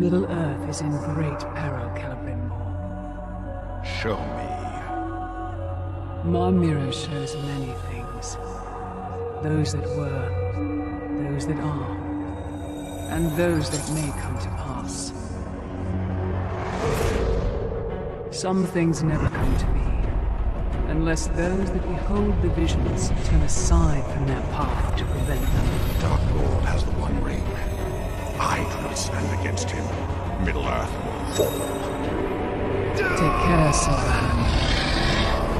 Middle-earth is in great peril, Celebrimbor. Show me. My mirror shows many things. Those that were, those that are, and those that may come to pass. Some things never come to be, unless those that behold the visions turn aside from their path to prevent them. The Dark Lord has the One Ring. I do not stand against him. Middle-earth will fall. Take care, Saruman.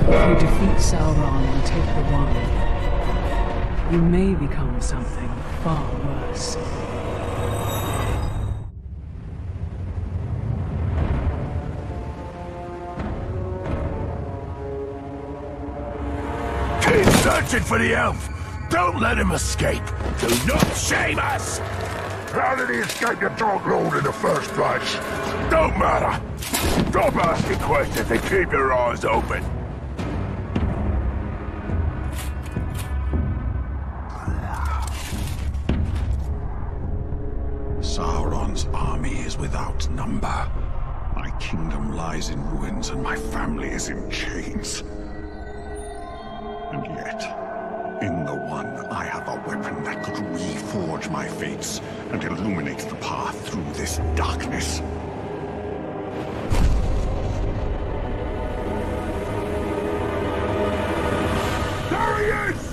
If you defeat Sauron and take the One, you may become something far worse. Keep searching for the elf! Don't let him escape! Do not shame us! How did he escape the Dark Lord in the first place? Don't matter! Stop asking questions and keep your eyes open! Without number. My kingdom lies in ruins and my family is in chains. And yet, in the One, I have a weapon that could reforge my fates and illuminate the path through this darkness. There he is!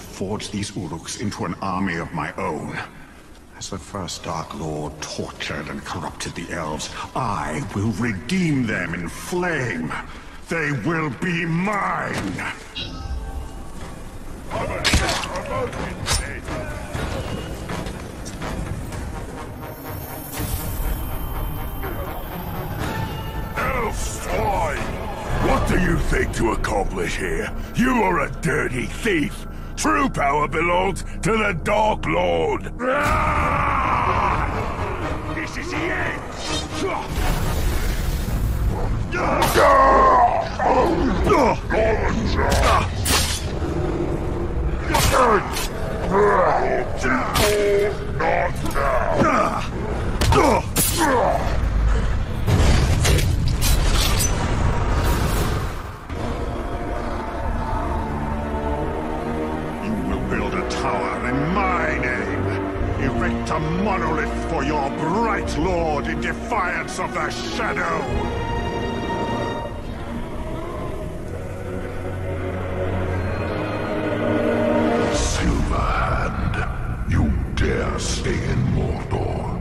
Forge these Uruks into an army of my own. As the first Dark Lord tortured and corrupted the elves, I will redeem them in flame. They will be mine! Elfstoy! What do you think to accomplish here? You are a dirty thief! True power belongs to the Dark Lord! This is the end! Not now! A monolith for your bright lord in defiance of the shadow! Silverhand, you dare stay in Mordor.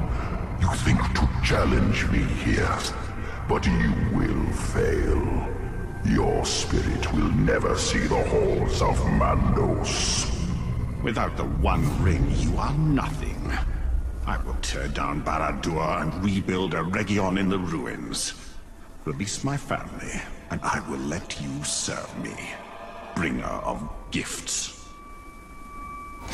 You think to challenge me here, but you will fail. Your spirit will never see the halls of Mandos. Without the One Ring, you are nothing. I will tear down Barad-dûr and rebuild Eregion in the ruins. Release my family, and I will let you serve me, bringer of gifts. Lord!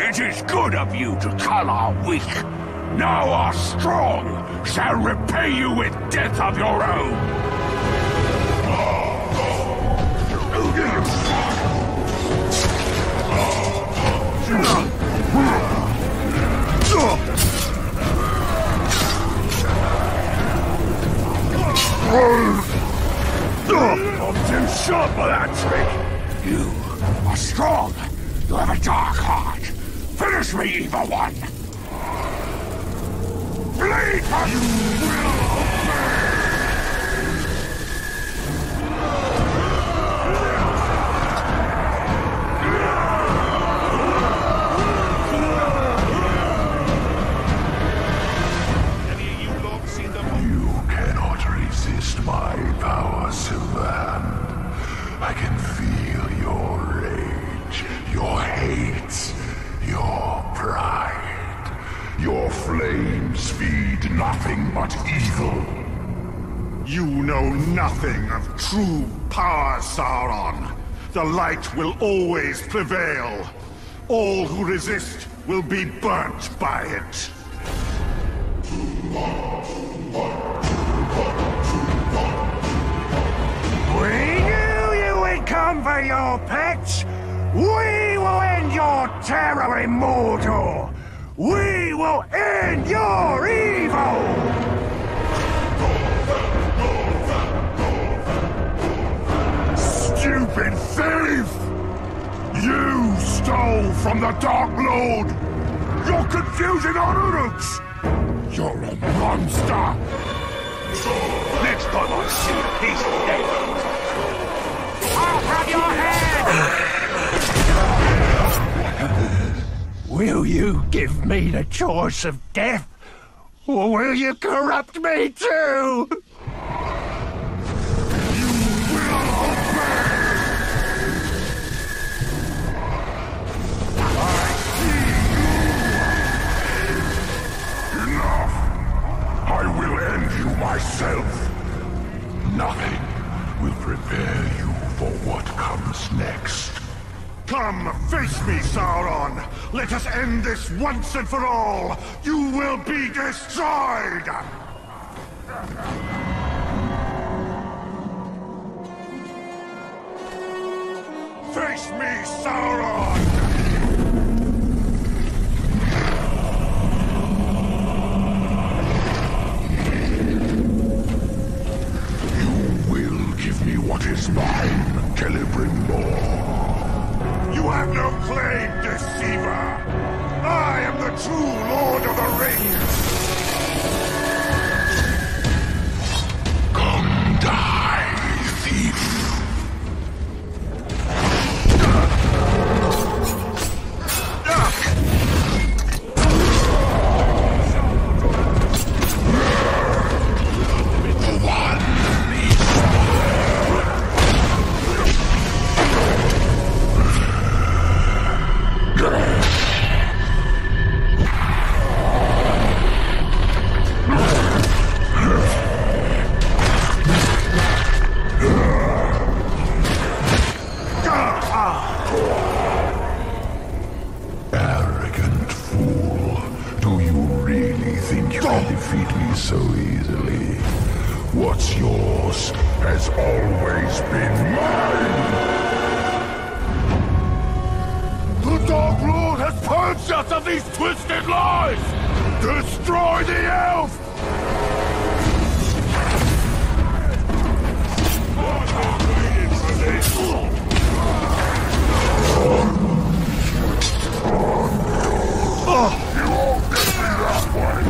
It is good of you to call our weak. Now our strong shall repay you with death of your own. I'm too sharp for that trick! You are strong! You have a dark heart! Finish me, evil one! Bleed for you will! flames feed nothing but evil. You know nothing of true power, Sauron. The light will always prevail. All who resist will be burnt by it. We knew you would come for your pets. We will end your terror in Mordor! We will end your evil! Stupid thief! You stole from the Dark Lord! You're confusing our Uruks! You're a monster! Next time I see you, he's dead! I'll have your head! Will you give me the choice of death, or will you corrupt me too? You will obey! I see you! Enough! I will end you myself. Nothing will prepare you for what comes next. Come, face me, Sauron! Let us end this once and for all! You will be destroyed! Face me, Sauron! You will give me what is mine, Celebrimbor. You have no claim, deceiver! I am the true Lord of the Rings! Come die, thief! The one needs fire! Arrogant fool, do you really think you can defeat me so easily? What's yours has always been mine. The Dark Lord has purged us of these twisted lies! Destroy the elf! God, I've waited for this! You won't get me that way!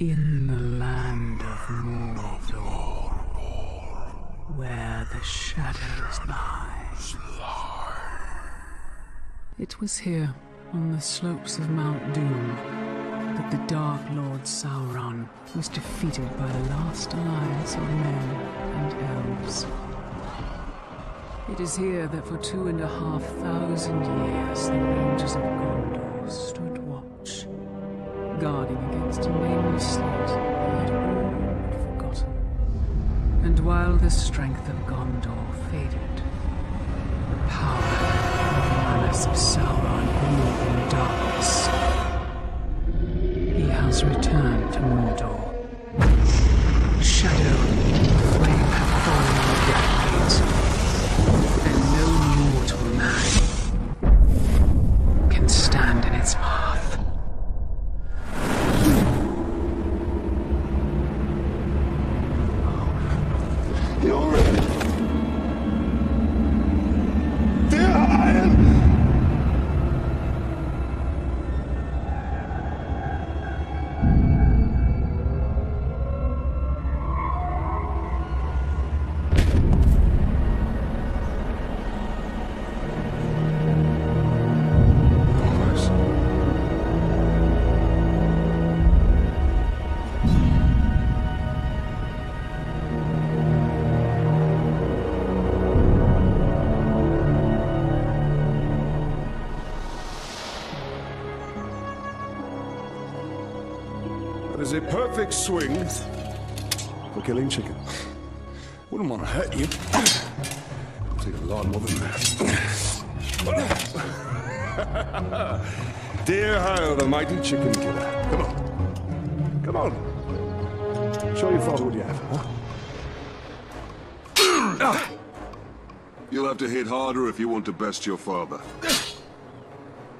In the land of Mordor, where the shadows lie. It was here, on the slopes of Mount Doom, that the Dark Lord Sauron was defeated by the last alliance of men and elves. It is here that for 2,500 years the rangers of Gondor stood watch, guarding against a nameless slot they had all forgotten. And while the strength of Gondor faded, the power and malice of Sauron grew in darkness. He has returned to Mordor. Shadow and flame have fallen on the Black Gate, and no mortal man can stand in its path. A perfect swing for killing chicken. Wouldn't want to hurt you. It'll take a lot more than that. Dear Hyle, the mighty chicken killer. Come on. Come on. Show your father what you have, huh? You'll have to hit harder if you want to best your father.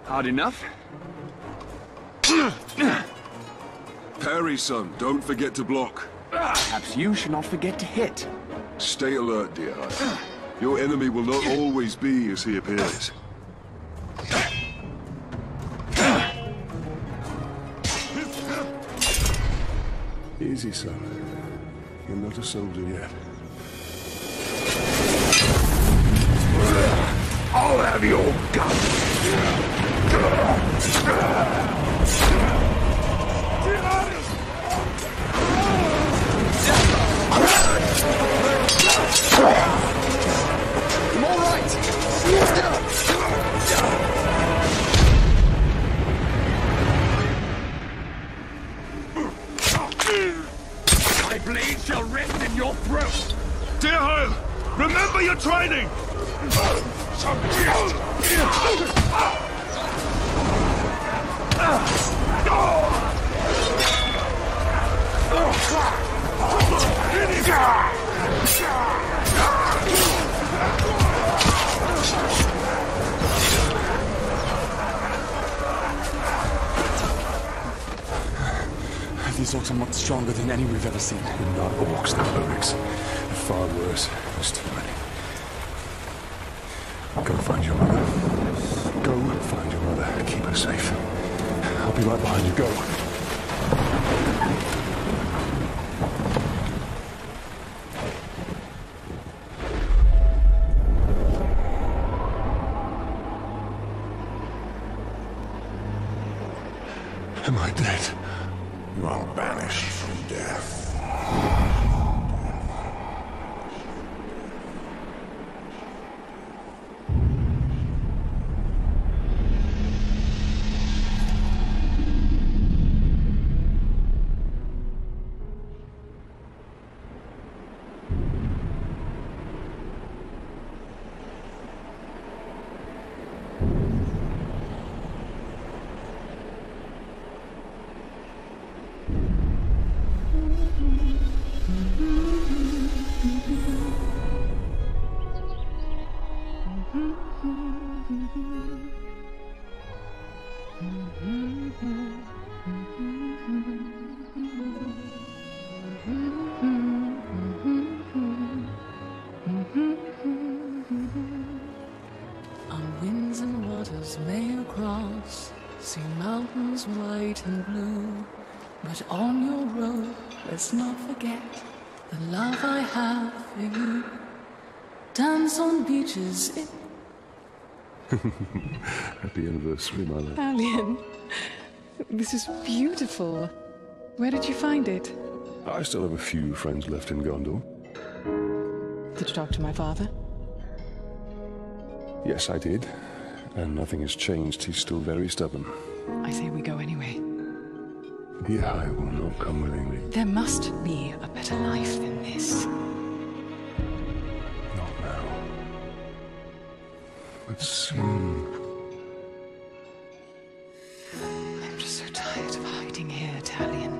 Hard enough? Parry, son. Don't forget to block. Perhaps you should not forget to hit. Stay alert, dear. Your enemy will not always be as he appears. Easy, son. You're not a soldier yet. I'll have your gun. I'm all right. My blade shall rest in your throat. Dear Hyle, remember your training. These orcs are much stronger than any we've ever seen. They're not orcs, they're Uruks. They're far worse. There's too many. Go find your mother. Go find your mother. Keep her safe. I'll be right behind you. Go. See mountains white and blue, But on your road, let's not forget the love I have for you. Dance on beaches in... Happy anniversary, my love. Talion, this is beautiful. Where did you find it? I still have a few friends left in Gondor. Did you talk to my father? Yes, I did. And nothing has changed. He's still very stubborn. I say we go anyway. Yeah, I will not come willingly. There must be a better life than this. Not now. But soon. I'm just so tired of hiding here, Talion.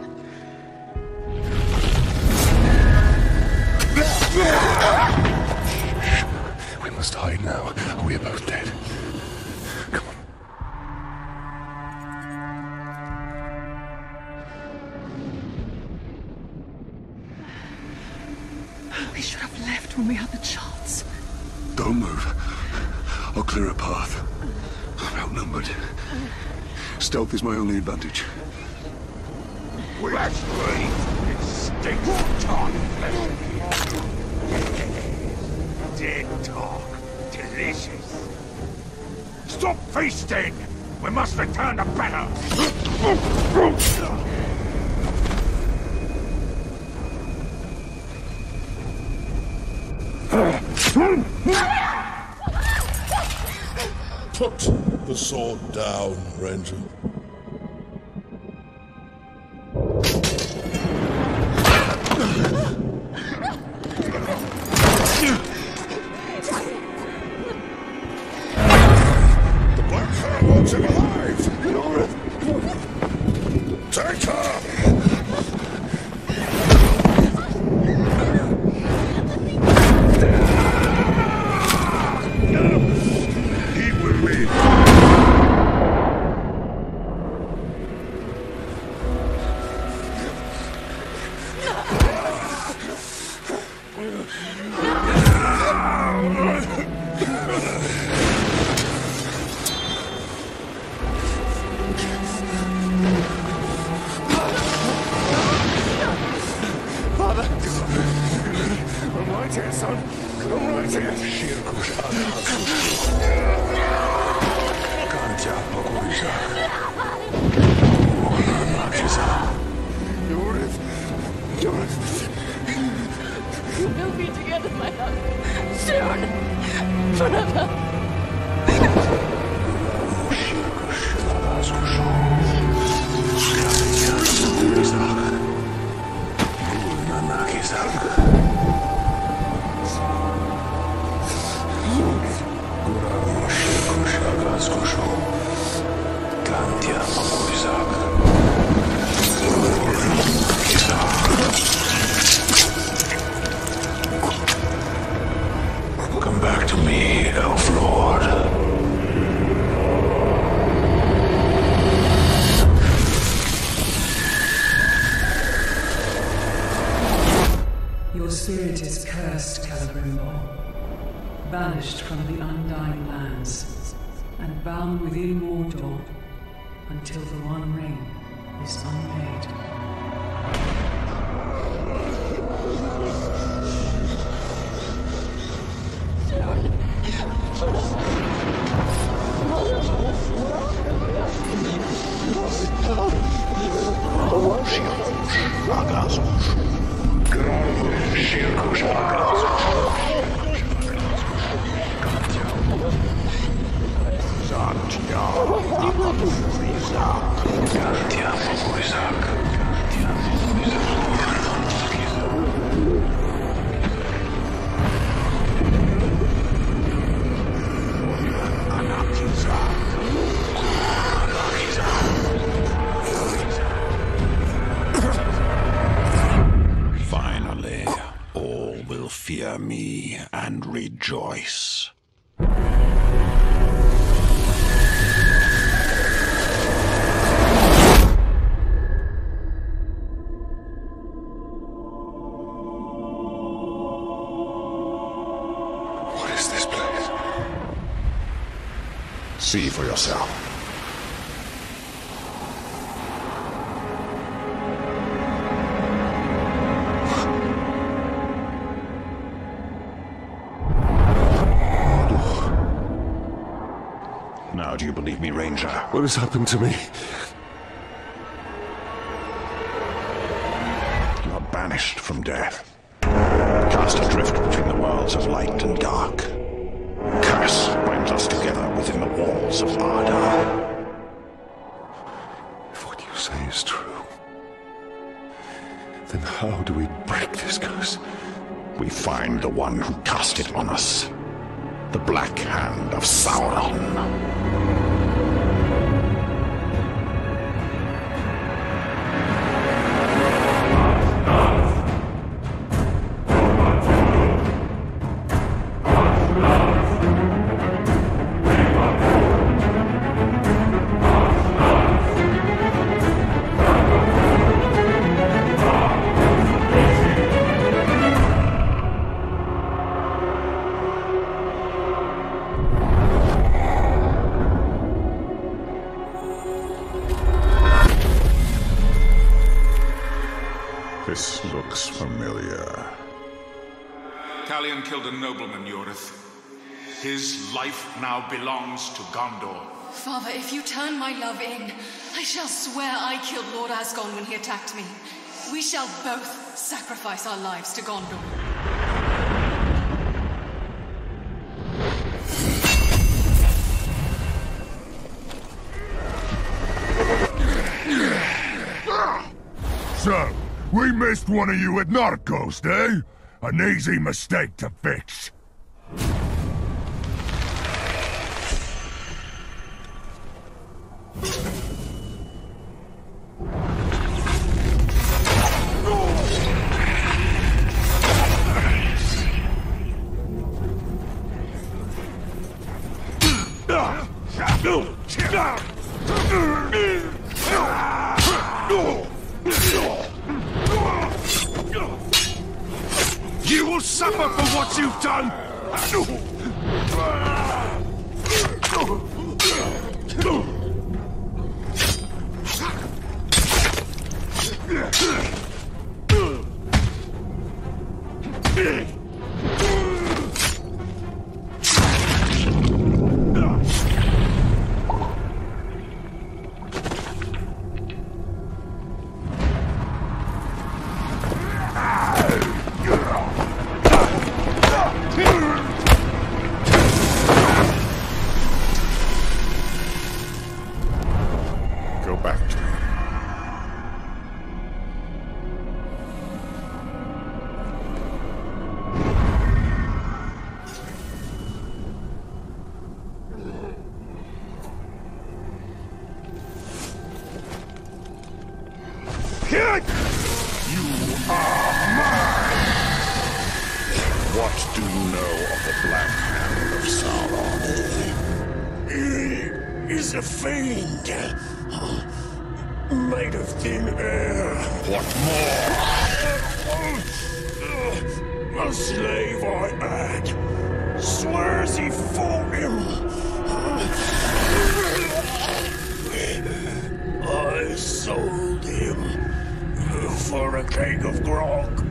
We must hide now, or we are both dead. We should have left when we had the chance. Don't move. I'll clear a path. I'm outnumbered. Stealth is my only advantage. Let's leave. It stinks of tongue flesh. Dead talk. Delicious. Stop feasting! We must return to battle. Put the sword down, Ranger. The Black Hand wants him alive! Núrn! Take her! Banished from the Undying Lands, and bound within Mordor, until the One Ring is unmade. Rejoice. What is this place? See for yourself. Save me, Ranger. What has happened to me? You are banished from death. Cast adrift between the worlds of light and dark. Curse binds us together within the walls of Ardar. If what you say is true, then how do we break this curse? We find the one who cast it on us. The Black Hand of Sauron. This looks familiar. Talion killed a nobleman, Uruk. His life now belongs to Gondor. Father, if you turn my love in, I shall swear I killed Lord Asgon when he attacked me. We shall both sacrifice our lives to Gondor. So, we missed one of you at Narcos, eh? An easy mistake to fix. You will suffer for what you've done! What do you know of the Black Hand of Sauron? He is a fiend, made of thin air. What more? A slave I had. Swears he fought him. I sold him for a cake of grog.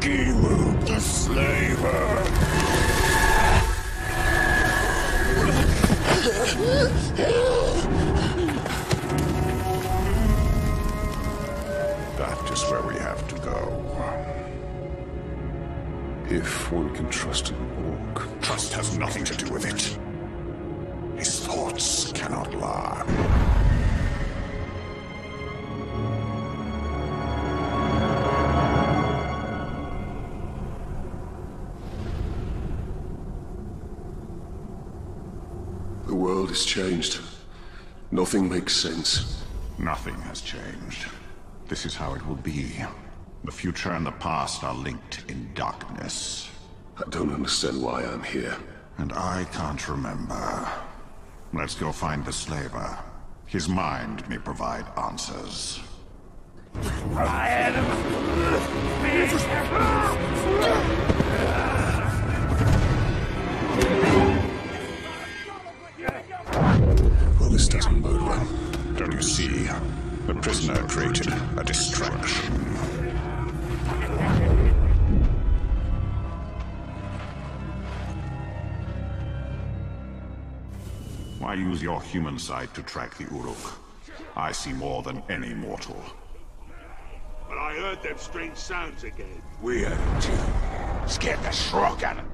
Emu the slaver. That is where we have to go. If one can trust an orc, trust has nothing to do with it. His thoughts cannot lie. The world has changed. Nothing makes sense. Nothing has changed. This is how it will be. The future and the past are linked in darkness. I don't understand why I'm here. And I can't remember. Let's go find the slaver. His mind may provide answers. This doesn't bode well. Don't you see? The prisoner created a distraction. I use your human side to track the Uruk. I see more than any mortal. But I heard them strange sounds again. We heard them too. Scared the shrock out of them.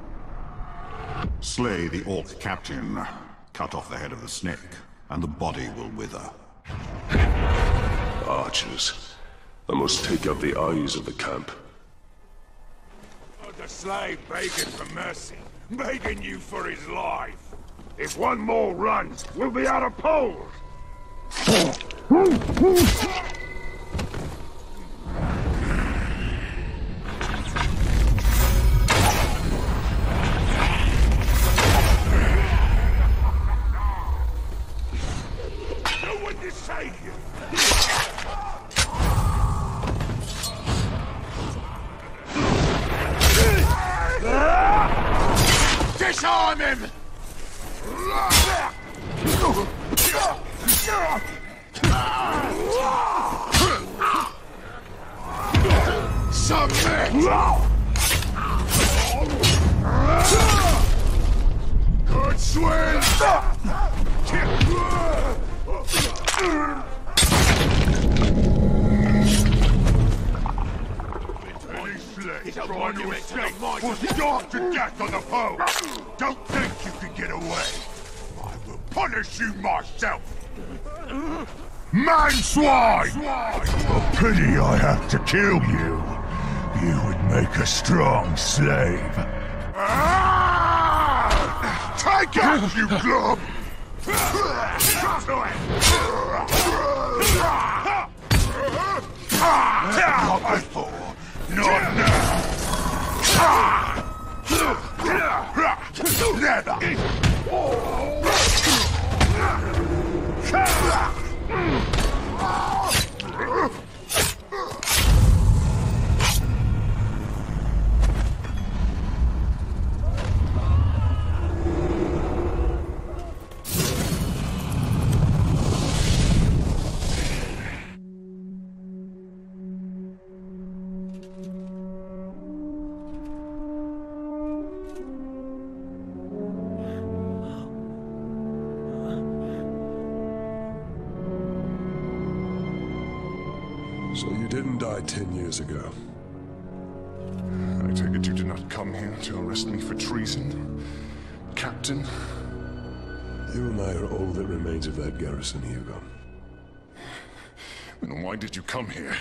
Slay the orc captain. Cut off the head of the snake, and the body will wither. Archers. I must take out the eyes of the camp. Oh, the slave begging for mercy. Begging you for his life. If one more runs, we'll be out of poles. No one to save you. Disarm him! Submit! Good swing! He's trying to escape! We'll starve to death on the foe! Don't think you can get away! I will punish you myself! Man swine! For pity I have to kill you! You would make a strong slave! Take out, you glum! Not before! Not now! Never! So you didn't die 10 years ago. I take it you did not come here to arrest me for treason, Captain? You and I are all that remains of that garrison, Hugo. Then why did you come here?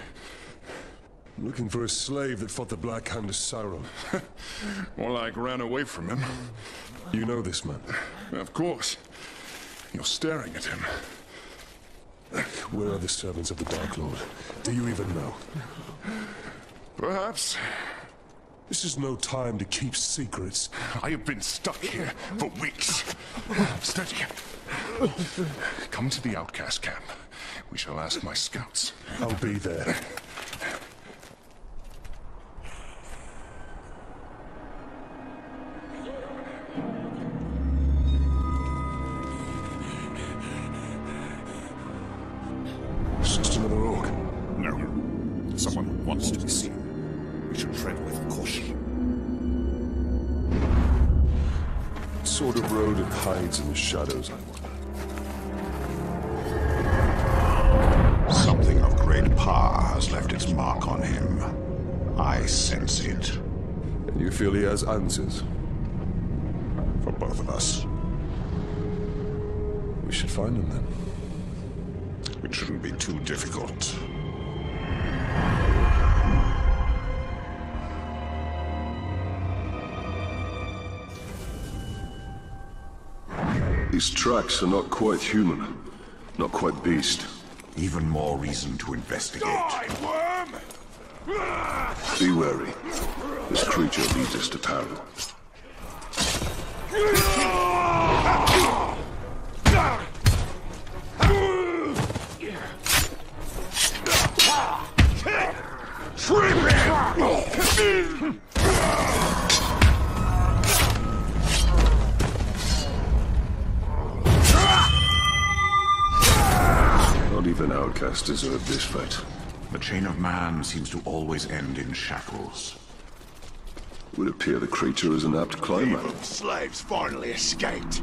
I'm looking for a slave that fought the Black Hand of Sauron. More like ran away from him. You know this man? Of course. You're staring at him. Where are the servants of the Dark Lord? Do you even know? Perhaps. This is no time to keep secrets. I have been stuck here for weeks. Steady. Come to the outcast camp. We shall ask my scouts. I'll be there. In the shadows, I wonder. Something of great power has left its mark on him. I sense it. And you feel he has answers? For both of us. We should find him then. It shouldn't be too difficult. These tracks are not quite human, not quite beast. Even more reason to investigate. Die, worm! Be wary. This creature leads us to Tarion. Even outcasts deserve this fate. The chain of man seems to always end in shackles. It would appear the creature is an apt climax. Slaves finally escaped.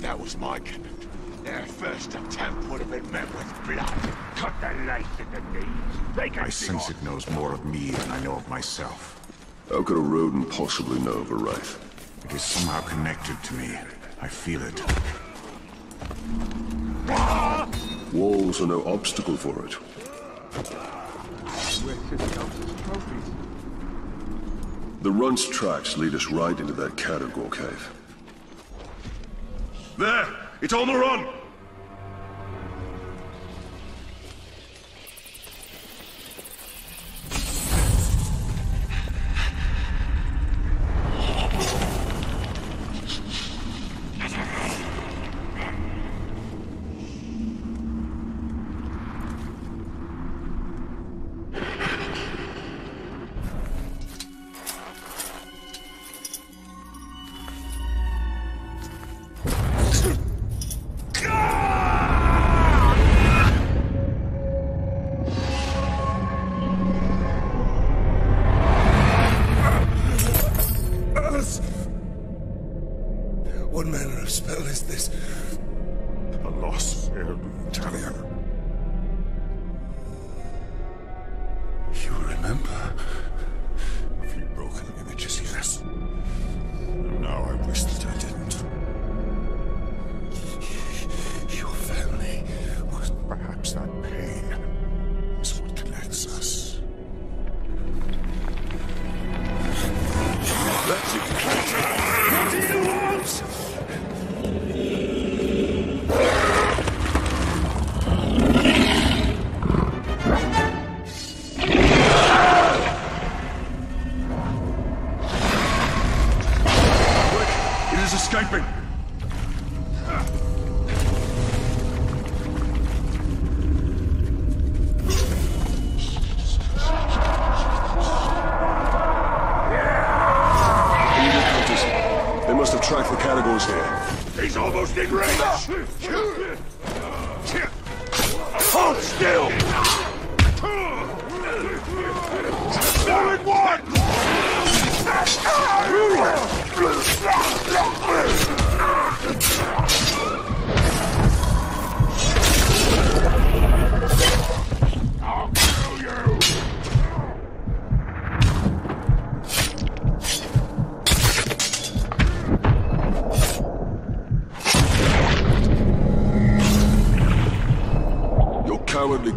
That was my commitment. Their first attempt would have been met with blood. Cut their life in the knees. They can I sense it knows more of me than I know of myself. How could a rodent possibly know of a wraith? It is somehow connected to me. I feel it. Ah! Walls are no obstacle for it. The run's tracks lead us right into that Karagor cave. There! It's on the run!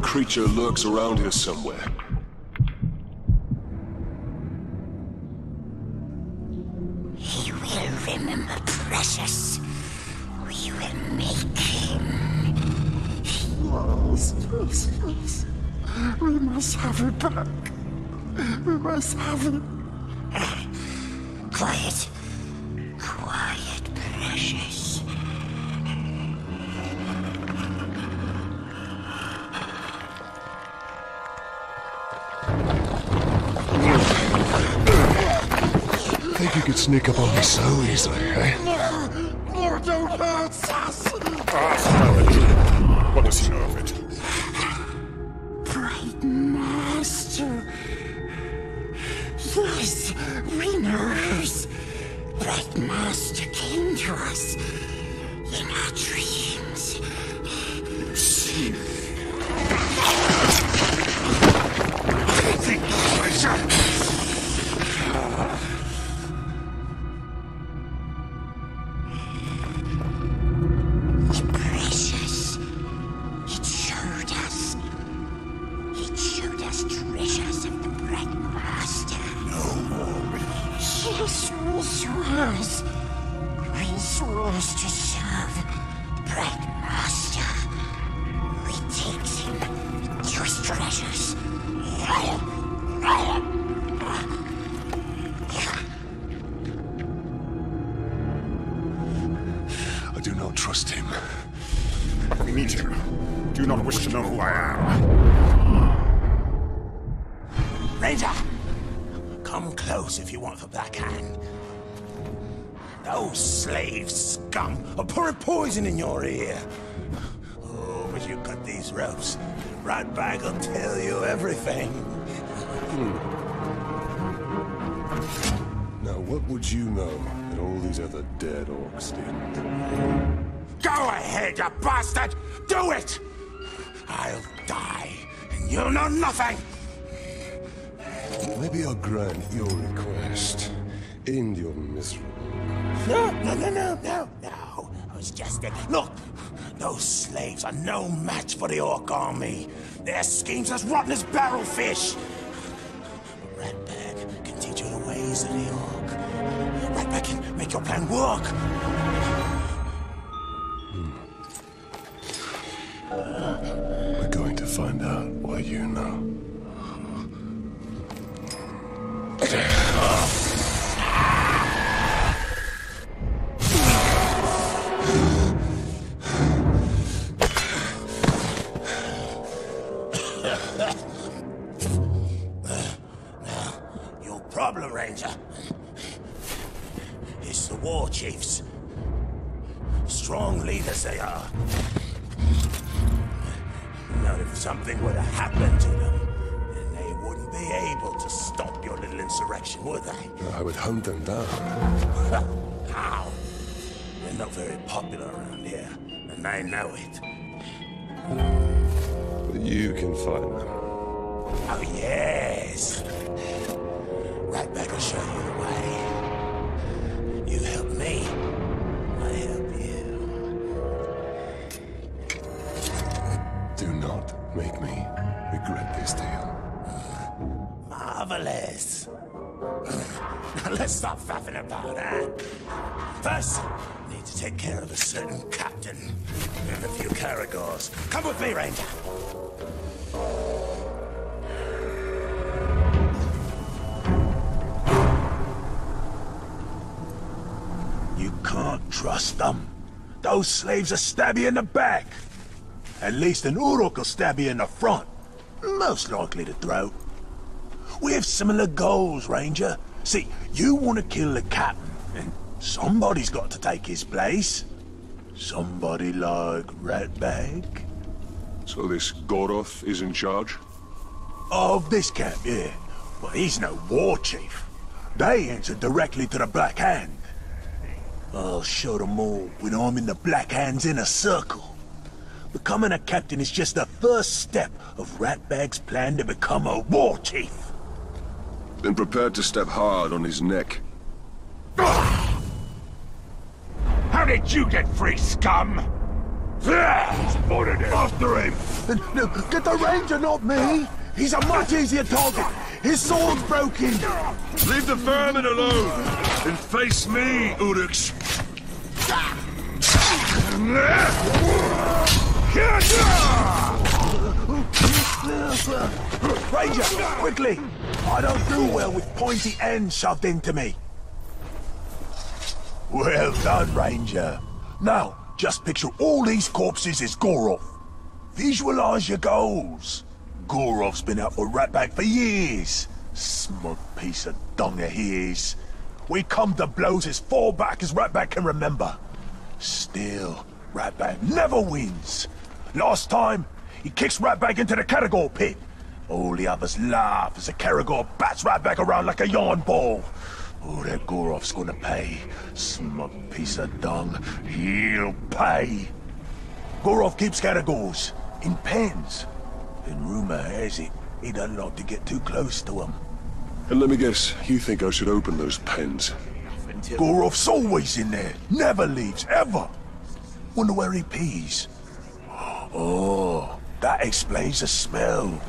Creature lurks around here somewhere. He will remember Precious. We will make him. Walls, precious. We must have it back. We must have it. Quiet. Quiet, Precious. You could sneak up on me so easily, eh? No, don't hurt us! Ah, what does he know of it? Bright Master. Yes, we know hers. Bright Master came to us in our dreams. In your ear. Oh, but you cut these ropes. Ratbag will tell you everything. Now, what would you know that all these other dead orcs didn't? Go ahead, you bastard! Do it! I'll die, and you'll know nothing! Maybe I'll grant your request. End your misery. No. I was just there. Look! Those slaves are no match for the Orc army. Their schemes as rotten as barrelfish. But Ratbag can teach you the ways of the Orc. Ratbag can make your plan work. We're going to find out what you know. Your problem, Ranger, is the war chiefs. Strong leaders they are. Now, if something were to happen to them, then they wouldn't be able to stop your little insurrection, would they? I would hunt them down. How? They're not very popular around here, and I know it. But you can find them. Oh, yes! Right back, I'll show you the way. You help me, I help you. Do not make me regret this deal. Marvelous. Now let's stop faffing about that. First, we need to take care of a certain captain and a few Karagors. Come with me, Ranger. You can't trust them. Those slaves will stab you in the back. At least an Uruk will stab you in the front. Most likely the throat. We have similar goals, Ranger. See, you want to kill the captain, and somebody's got to take his place. Somebody like Ratbag. So this Goroth is in charge? Of this camp, yeah. But he's no war chief. They answer directly to the Black Hand. I'll show them all when I'm in the Black Hand's inner circle. Becoming a captain is just the first step of Ratbag's plan to become a war chief. Been prepared to step hard on his neck. How did you get free, scum? He's spotted him. After him! No, get the Ranger, not me! He's a much easier target! His sword's broken! Leave the vermin alone! And face me, Uruks! Ranger, quickly! I don't do well with pointy ends shoved into me. Well done, Ranger. Now, just picture all these corpses as Goroth. Visualize your goals. Goroth's been out for Ratbag for years. Smug piece of dunga he is. We come to blows as far back as Ratbag can remember. Still, Ratbag never wins. Last time, he kicks Ratbag into the Karagor pit. All the others laugh as the Karagor bats Ratbag around like a yarn ball. Oh, that Goroth's gonna pay. Smug piece of dung. He'll pay. Goroth keeps Karagors in pens. And rumor has it, he doesn't like to get too close to them. And let me guess, you think I should open those pens? Goroth's always in there. Never leaves, ever. Wonder where he pees. Oh, that explains the smell.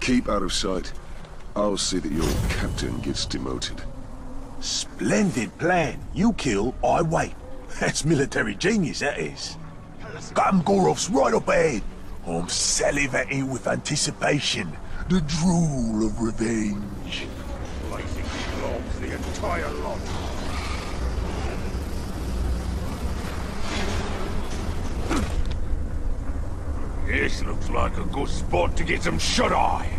Keep out of sight. I'll see that your captain gets demoted. Splendid plan. You kill, I wait. That's military genius, that is. Captain Goroth's right up ahead. I'm salivating with anticipation. The drool of revenge. Blazing slobs, the entire lot. This looks like a good spot to get some shut-eye.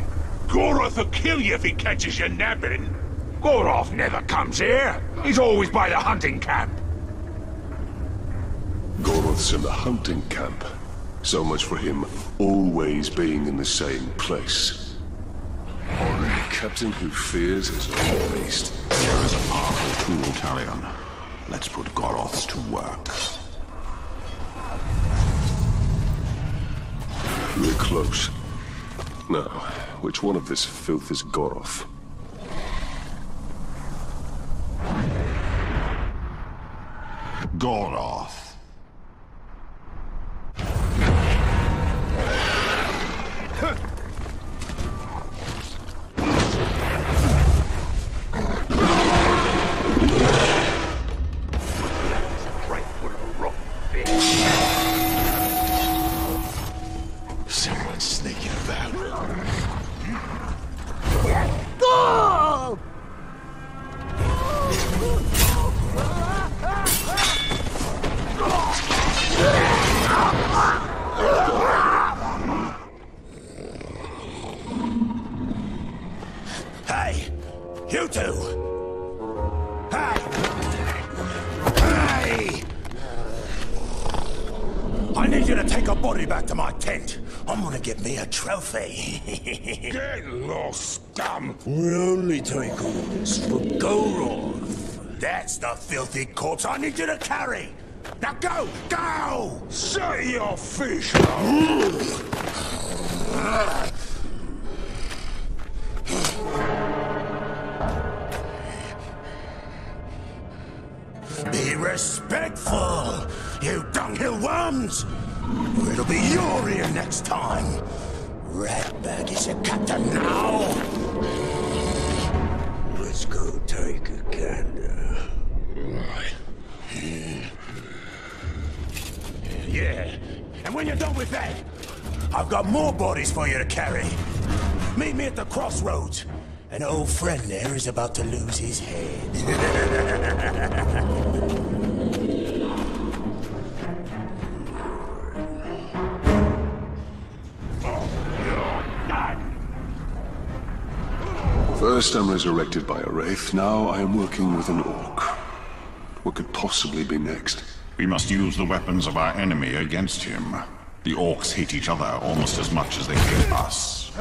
Goroth will kill you if he catches you napping. Goroth never comes here. He's always by the hunting camp. Goroth's in the hunting camp. So much for him always being in the same place. Or a captain who fears his own beast. There is a powerful tool, Talion. Let's put Goroth's to work. We're close. Now, which one of this filth is Goroth? Goroth. Get lost, scum! We're only takeovers from Goroth. That's the filthy corpse I need you to carry! Now go! Go! Say your fish! Be respectful, you dunghill worms! Or it'll be your ear next time! Ratbag is a captain now! Let's go take a gander. Yeah, and when you're done with that, I've got more bodies for you to carry. Meet me at the crossroads. An old friend there is about to lose his head. First I'm resurrected by a wraith, now I am working with an orc. What could possibly be next? We must use the weapons of our enemy against him. The orcs hate each other almost as much as they hate us.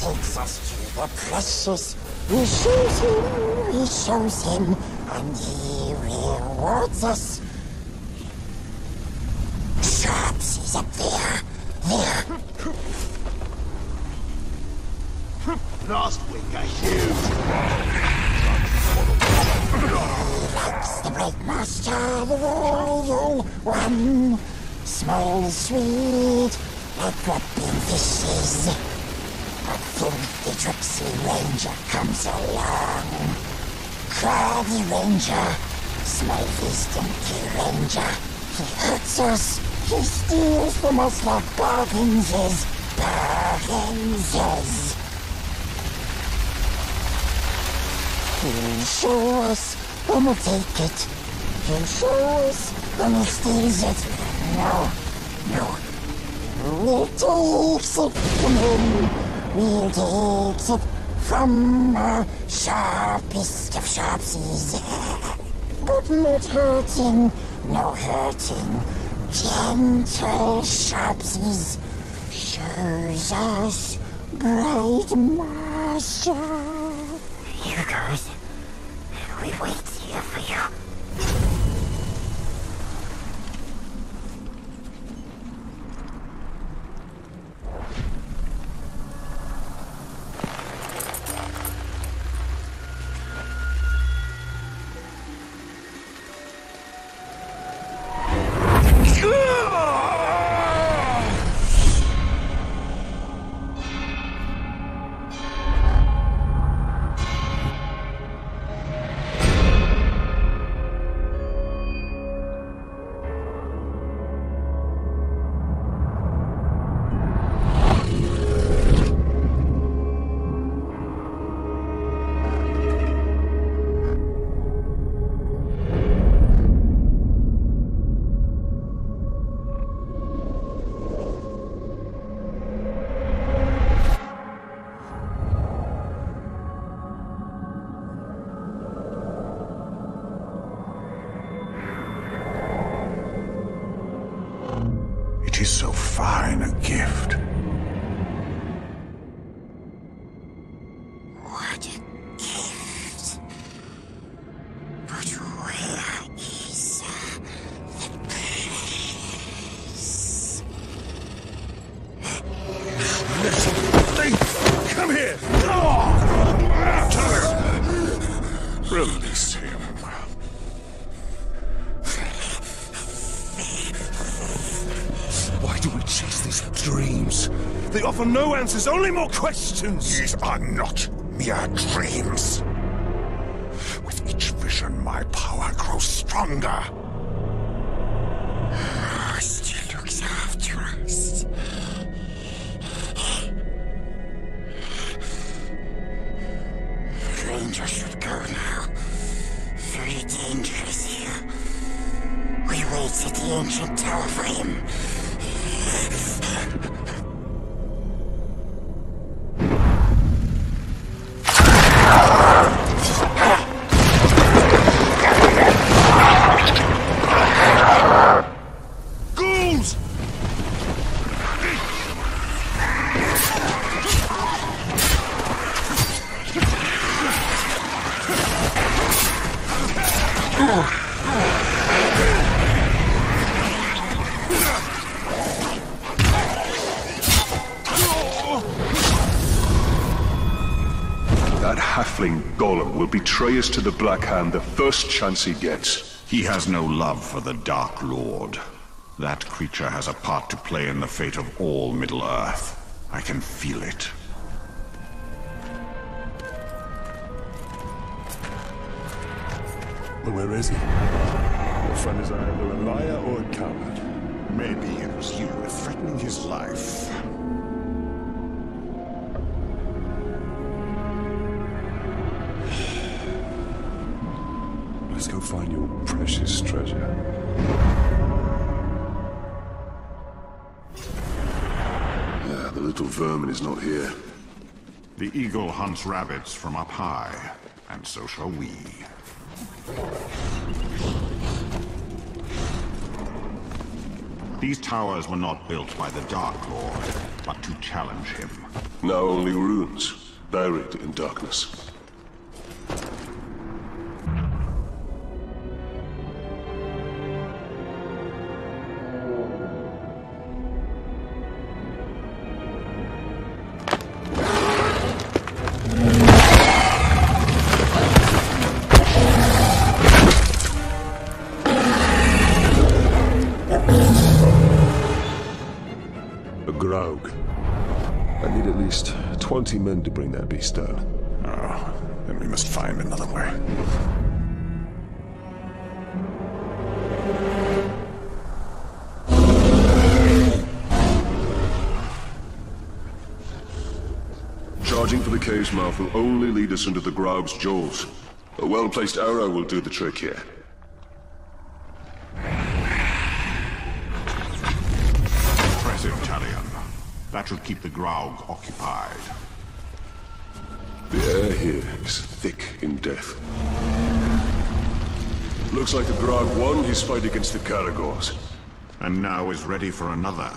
Takes us to the precious. He shows him, and he rewards us. Sharps is up there. Last week, I healed. He likes the Great master of all one, small sweet, I dropped in fishes. I think the Trixie Ranger comes along. Crowdy Ranger, smelly stinky Ranger. He hurts us, he steals from us like bargains is, bargains is. He'll show us, then we'll take it. He'll show us, then he steals it. No, no. We'll take it from him. We'll take it from our sharpest of sharpsies. But not hurting, no hurting. Gentle sharpsies shows us, bright master. Here goes. We wait here for you. For no answers, only more questions! These are not mere dreams. With each vision, my power grows stronger. He looks after us. The Ranger should go now. Very dangerous here. We wait at the ancient tower for him. Betrays to the Black Hand the first chance he gets. He has no love for the Dark Lord. That creature has a part to play in the fate of all Middle-earth. I can feel it. But where is he? Your friend is either a liar or a coward. Maybe it was you threatening his life. Let's go find your precious treasure. Yeah, the little vermin is not here. The eagle hunts rabbits from up high, and so shall we. These towers were not built by the Dark Lord, but to challenge him. Now only ruins, buried in darkness. Graug. I need at least 20 men to bring that beast down. Oh, then we must find another way. Charging for the cave's mouth will only lead us into the Graug's jaws. A well-placed arrow will do the trick here. Impressive, Talion. That should keep the Graug occupied. The air here is thick in death. Looks like the Graug won his fight against the Karagors. And now is ready for another.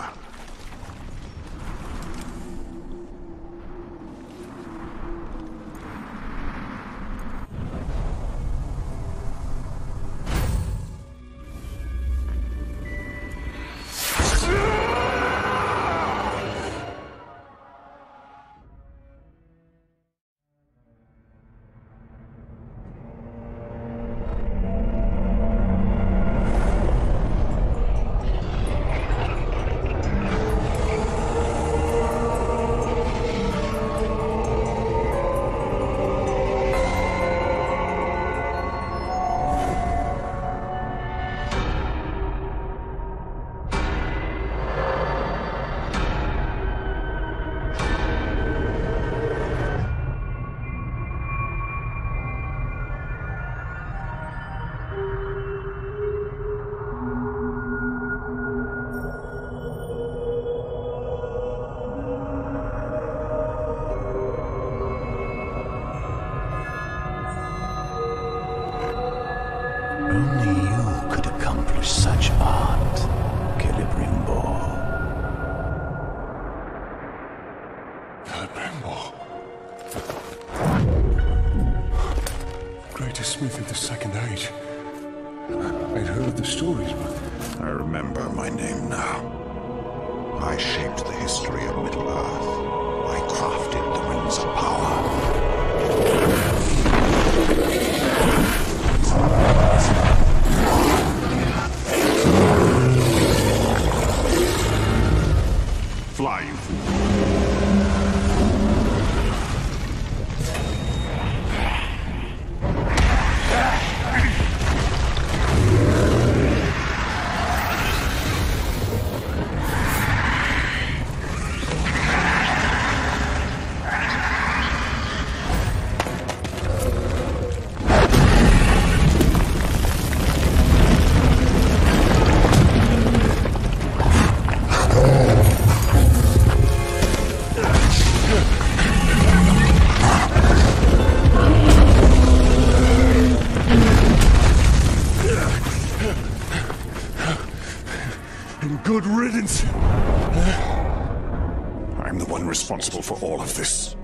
Responsible for all of this.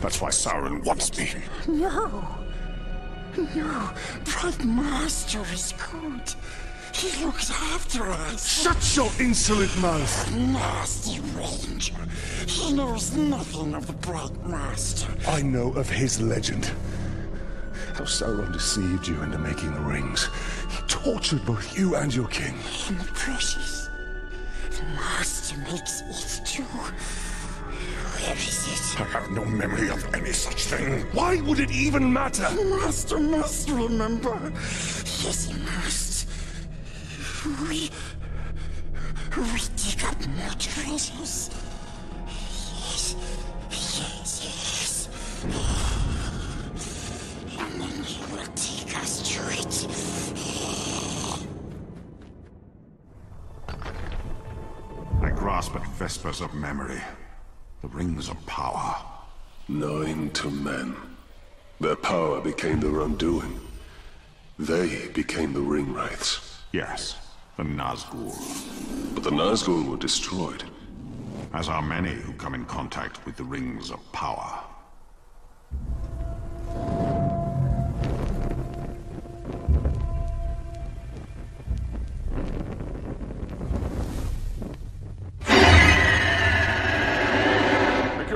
That's why Sauron wants me. No. Bright Master is good. He looks after us. Shut your insolent mouth. Nasty Ranger. He knows nothing of the Bright Master. I know of his legend. How Sauron deceived you into making the rings. He tortured both you and your king. And the precious. The Master makes it too. Where is it? I have no memory of any such thing. Why would it even matter? The Master must remember. Yes, he must. We dig up more treasures. Yes. And then he will take us to it. I grasp at vespers of memory. The rings of power. 9 to men. Their power became their undoing. They became the ring wraiths. Yes, the Nazgul. But the Nazgul were destroyed. As are many who come in contact with the rings of power.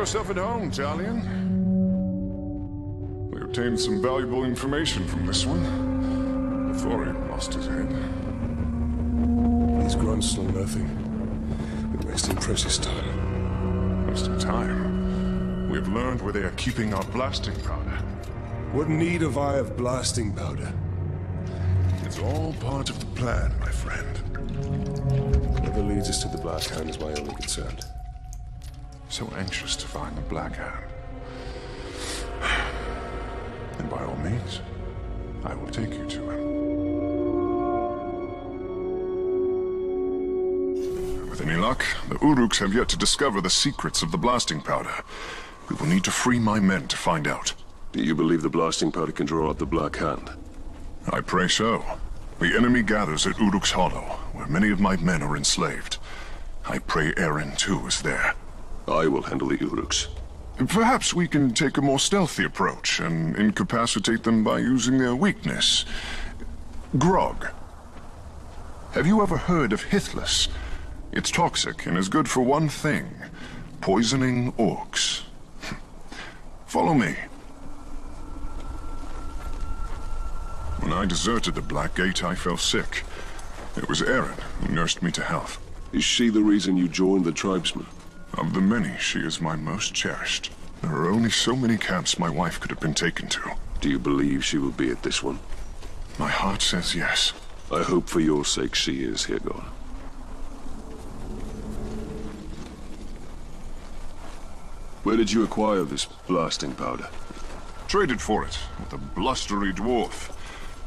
Yourself at home, Talion. We obtained some valuable information from this one before he lost his head. He's grunched on nothing. But wasting process time. Wasting time? We've learned where they are keeping our blasting powder. What need have I of blasting powder? It's all part of the plan, my friend. Whatever leads us to the Black Hand is my only concern. So anxious to find the Black Hand. And by all means, I will take you to him. With any luck, the Uruks have yet to discover the secrets of the blasting powder. We will need to free my men to find out. Do you believe the blasting powder can draw out the Black Hand? I pray so. The enemy gathers at Uruk's Hollow, where many of my men are enslaved. I pray Eren too is there. I will handle the Uruks. Perhaps we can take a more stealthy approach and incapacitate them by using their weakness. Grog. Have you ever heard of Hithlas? It's toxic and is good for one thing. Poisoning orcs. Follow me. When I deserted the Black Gate, I fell sick. It was Eren who nursed me to health. Is she the reason you joined the tribesmen? Of the many, she is my most cherished. There are only so many camps my wife could have been taken to. Do you believe she will be at this one? My heart says yes. I hope for your sake she is, Hergor. Where did you acquire this blasting powder? Traded for it with a blustery dwarf.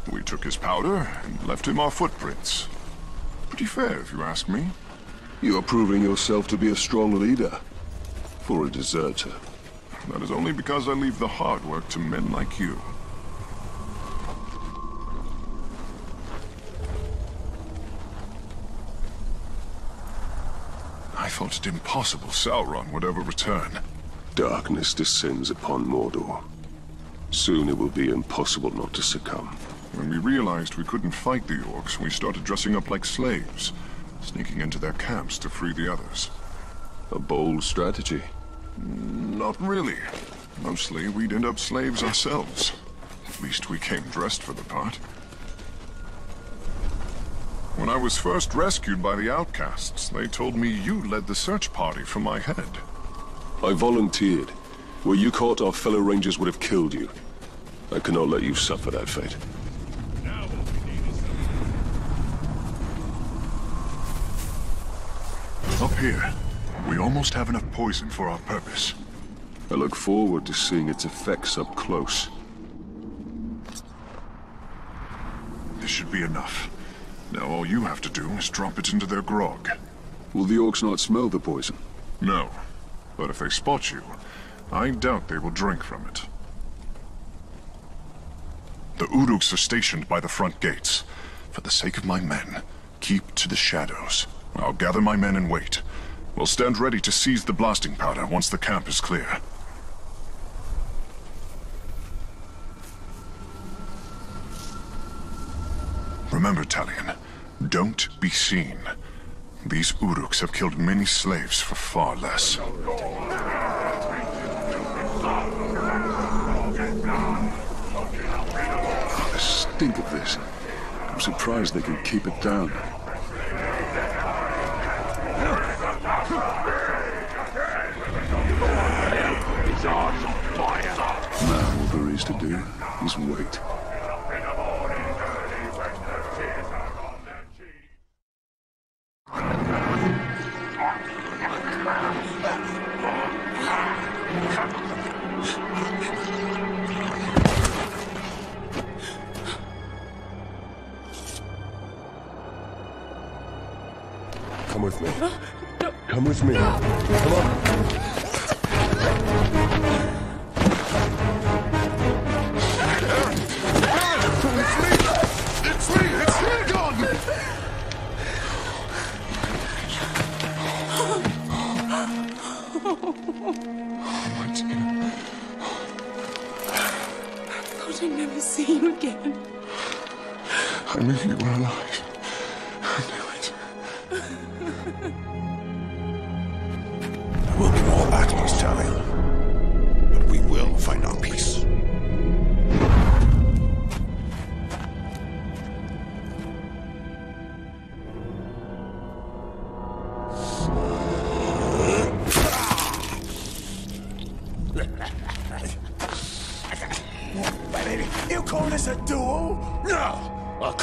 We took his powder and left him our footprints. Pretty fair, if you ask me. You are proving yourself to be a strong leader. For a deserter. That is only because I leave the hard work to men like you. I thought it impossible Sauron would ever return. Darkness descends upon Mordor. Soon it will be impossible not to succumb. When we realized we couldn't fight the orcs, we started dressing up like slaves, sneaking into their camps to free the others. A bold strategy. Not really. Mostly, we'd end up slaves ourselves. At least we came dressed for the part. When I was first rescued by the outcasts, they told me you led the search party for my head. I volunteered. Were you caught, our fellow rangers would have killed you. I cannot let you suffer that fate. Up here, we almost have enough poison for our purpose. I look forward to seeing its effects up close. This should be enough. Now all you have to do is drop it into their grog. Will the orcs not smell the poison? No. But if they spot you, I doubt they will drink from it. The Uruks are stationed by the front gates. For the sake of my men, keep to the shadows. I'll gather my men and wait. We'll stand ready to seize the blasting powder once the camp is clear. Remember, Talion, don't be seen. These Uruks have killed many slaves for far less. Oh, the stink of this. I'm surprised they can keep it down. Now all there is to do is wait. Come with me. No. Come with me. No. Come on.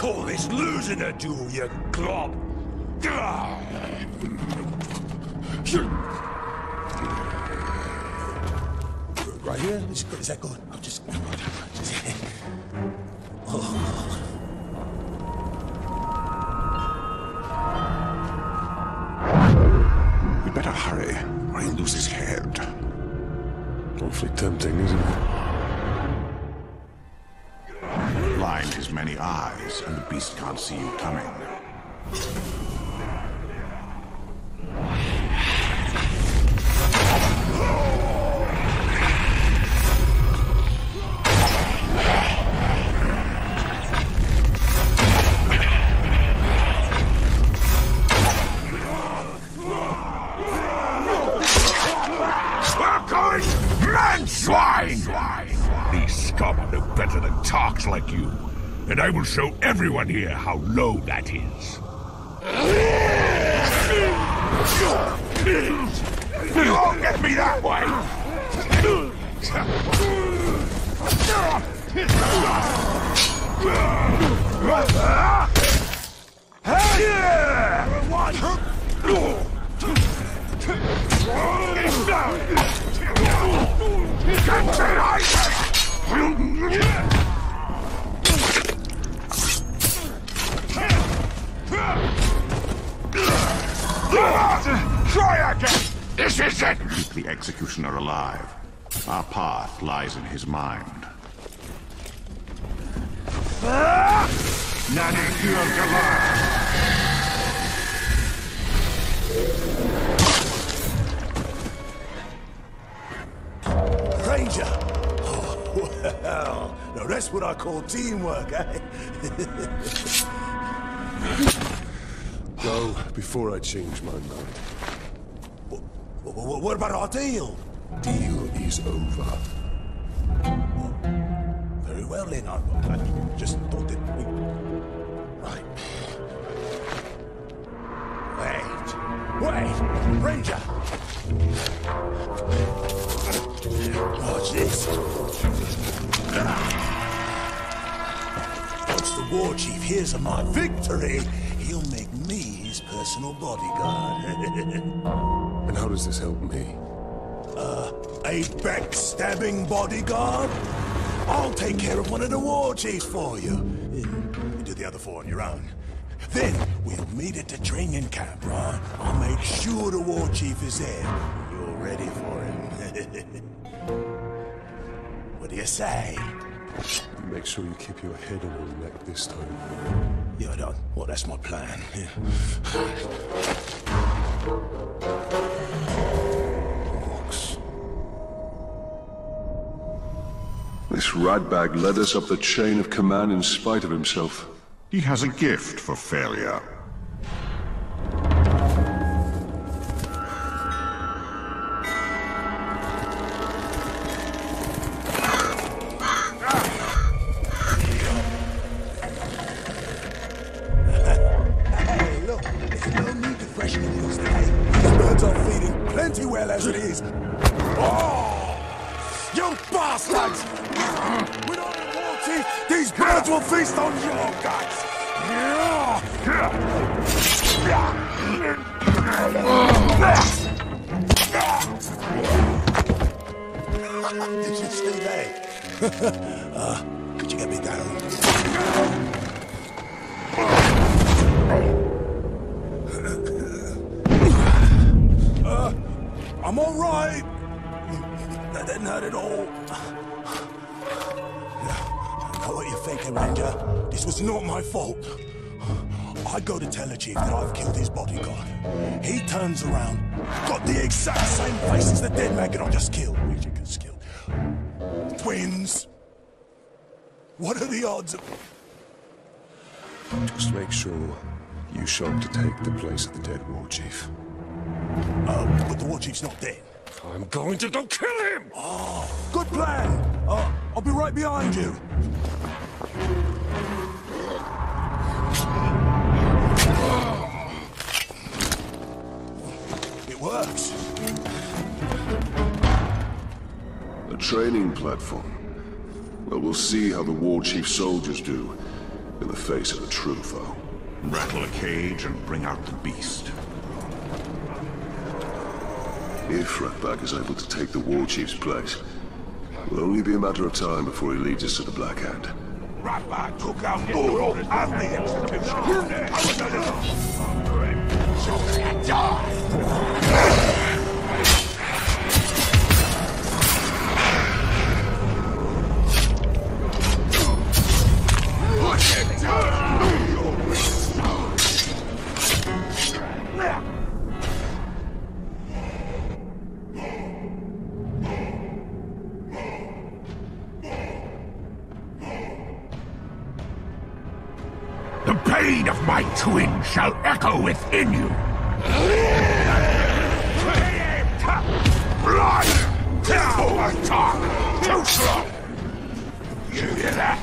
call this losing a duel, you glob? Right here? Is that going? I'll just... Oh. We better hurry, or he'll lose his head. Awfully tempting, isn't it? Blind his many eyes, and the beast can't see you coming. And I will show everyone here how low that is. You won't get me that way. Try again! This is it! Keep the executioner alive. Our path lies in his mind. None of you are alive! Ranger! Oh, well. Now that's what I call teamwork, eh? Go before I change my mind. What about our deal? Deal is over. Very well, then. I just thought that we... Right. Wait. Wait! Ranger! Watch this. Once the war chief hears of my victory, he'll make me his personal bodyguard. And how does this help me? A backstabbing bodyguard? I'll take care of one of the war chiefs for you. You do the other four on your own. Then we'll meet at the training camp, right? I'll make sure the war chief is there. You're ready for him. What do you say? Make sure you keep your head on your neck this time. Yeah, I don't. Well, that's my plan. Yeah. Orcs. This Ratbag led us up the chain of command in spite of himself. He has a gift for failure. What are the odds of... Just make sure you show up to take the place of the dead war chief. But the war chief's not dead. I'm going to go kill him! Oh, good plan! I'll be right behind you. It works. A training platform. Well, we'll see how the war chief's soldiers do in the face of a true foe. Rattle a cage and bring out the beast. If Ratbag is able to take the war chief's place, it will only be a matter of time before he leads us to the Black Hand. Ratbag took out Núrn and the execution. Die! Twin shall echo within you. Blood! Overtalk! Too slow! You hear that?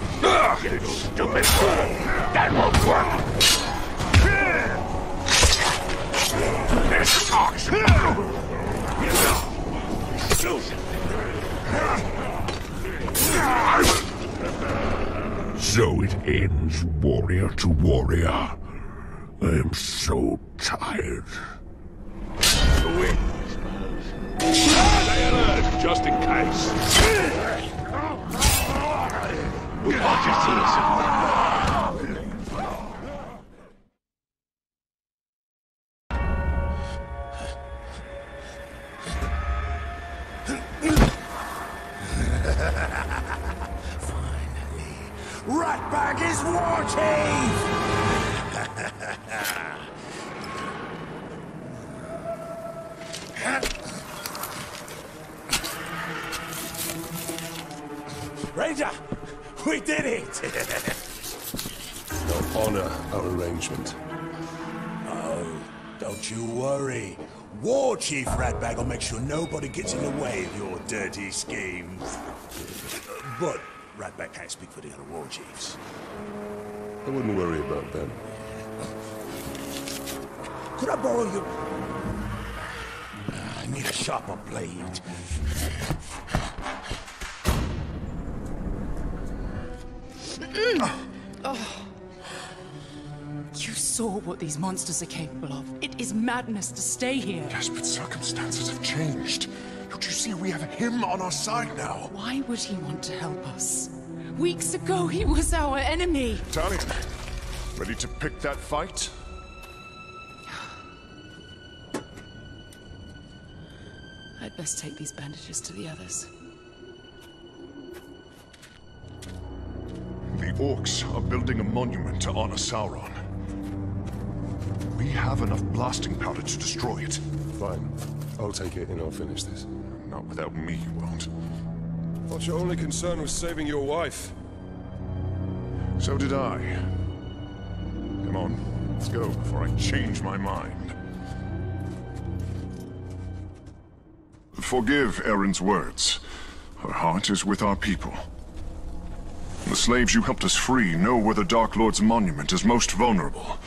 You stupid bird! That won't work! This talk's over! So it ends, warrior to warrior. I am so tired. The wings. Stay alert, just in case. We want you to listen. Finally, Ratbag is war chief. Ranger, we did it! They'll honor our arrangement. Oh, don't you worry. War Chief Ratbag will make sure nobody gets in the way of your dirty schemes. But Ratbag can't speak for the other war chiefs. I wouldn't worry about them. Could I borrow your... I need a sharper blade. Oh. You saw what these monsters are capable of. It is madness to stay here. Yes, but circumstances have changed. Don't you see we have him on our side now? Why would he want to help us? Weeks ago, he was our enemy. Talion, ready to pick that fight? I'd best take these bandages to the others. The orcs are building a monument to honor Sauron. We have enough blasting powder to destroy it. Fine. I'll take it and I'll finish this. Not without me, you won't. Thought your only concern was saving your wife. So did I. Come on, let's go before I change my mind. Forgive Eren's words. Her heart is with our people. The slaves you helped us free know where the Dark Lord's monument is most vulnerable.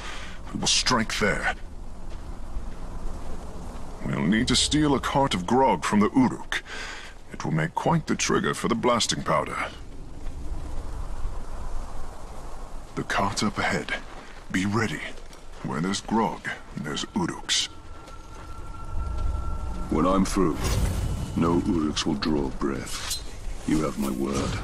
We will strike there. We'll need to steal a cart of Graug from the Uruk. It will make quite the trigger for the blasting powder. The cart's up ahead. Be ready. Where there's Graug, there's Uruks. When I'm through, no Uruks will draw breath. You have my word.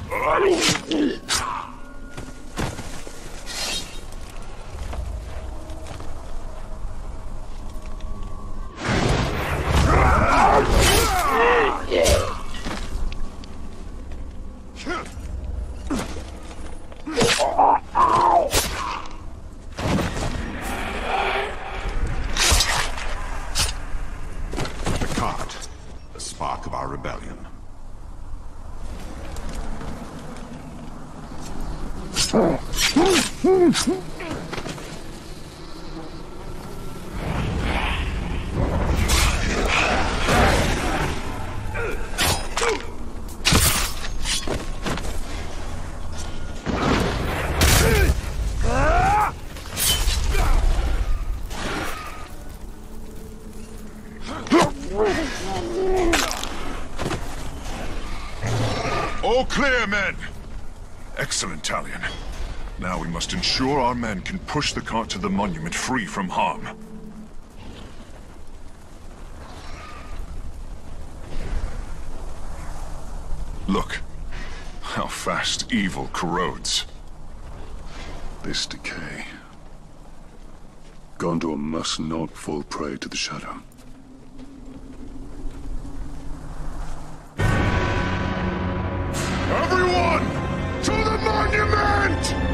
All clear, men! Excellent, Talion. Now we must ensure our men can push the cart to the monument free from harm. Look, how fast evil corrodes. This decay. Gondor must not fall prey to the shadow. Everyone, to the monument!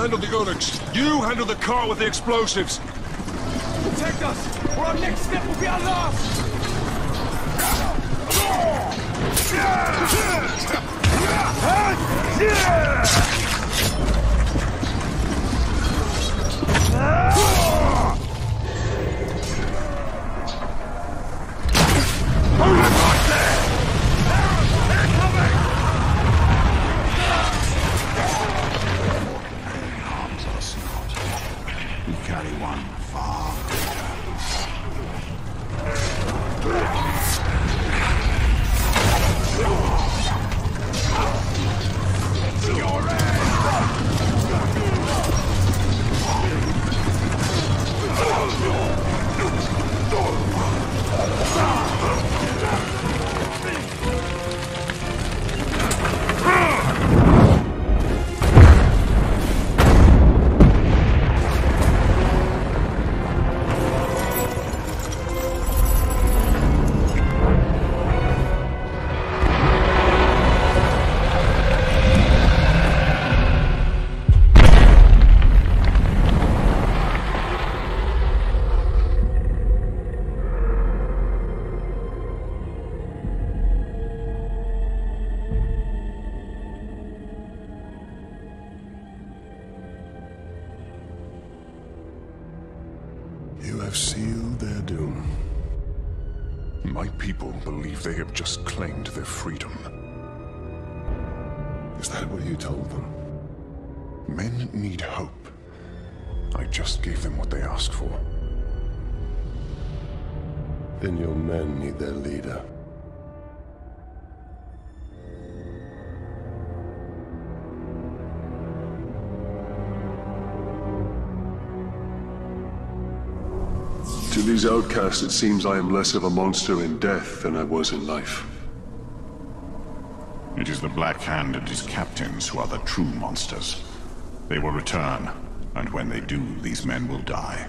Handle the Uruks. You handle the car with the explosives. Protect us, or our next step will be our last. Hold it right there! Carry one far These outcasts, it seems I am less of a monster in death than I was in life. It is the Black Hand and his captains who are the true monsters. They will return, and when they do, these men will die.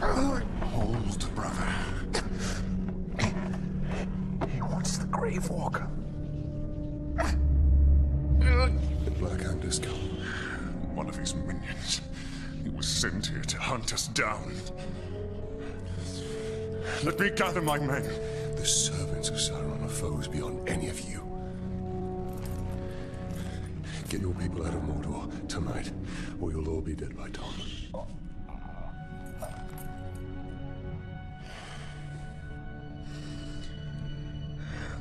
Hold, brother. He wants the Grave Walker. The Black Hand is gone. One of his minions. He was sent here to hunt us down. Let me gather my men. The servants of Sauron are foes beyond any of you. Get your people out of Mordor tonight, or you'll all be dead by dawn.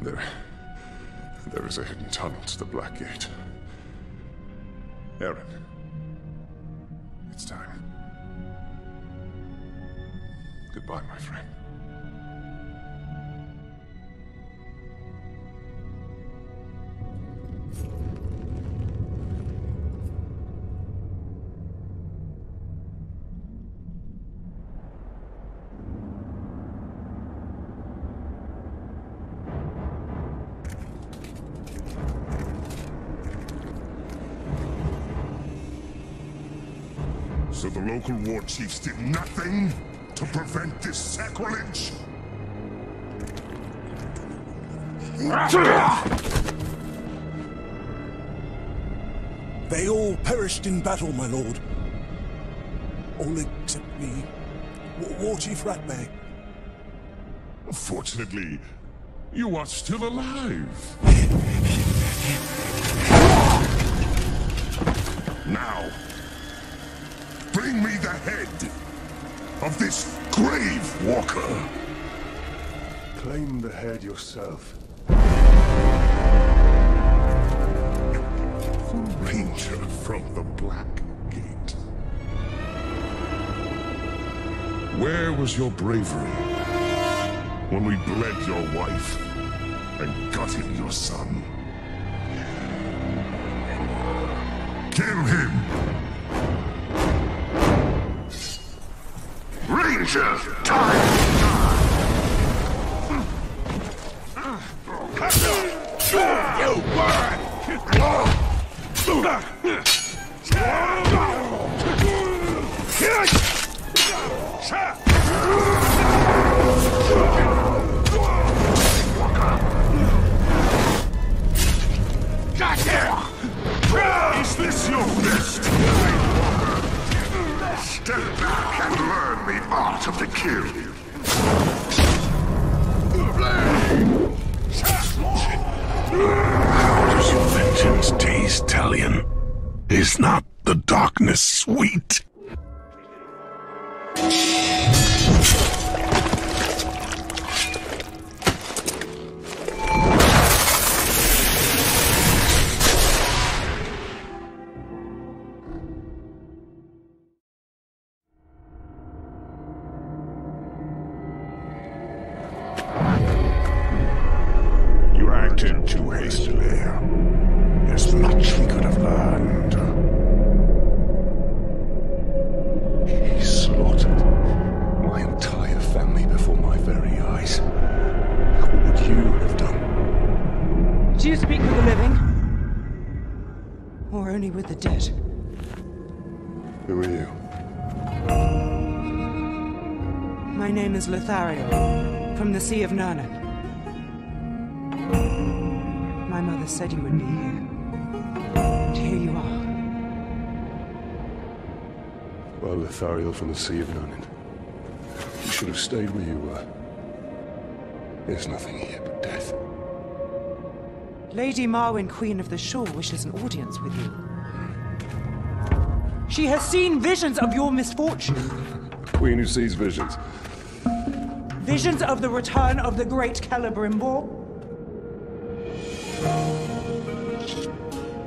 There is a hidden tunnel to the Black Gate. Eren. It's time. Goodbye, my friend. So the local war chiefs did nothing to prevent this sacrilege? They all perished in battle, my lord. All except me, War Chief Ratbag. Fortunately, you are still alive. Now. Bring me the head of this Grave Walker. Claim the head yourself. Ranger from the Black Gate. Where was your bravery when we bled your wife and gutted your son? Kill him! Ranger time! You burn! Is this your best? Step back and learn the art of the kill. How does your vengeance taste, Talion? Is not the darkness sweet? Lithariel, from the Sea of Núrn. My mother said you would be here. And here you are. Well, Lithariel from the Sea of Núrn. You should have stayed where you were. There's nothing here but death. Lady Marwen, Queen of the Shore, wishes an audience with you. She has seen visions of your misfortune. The Queen who sees visions. Visions of the return of the great Celebrimbor.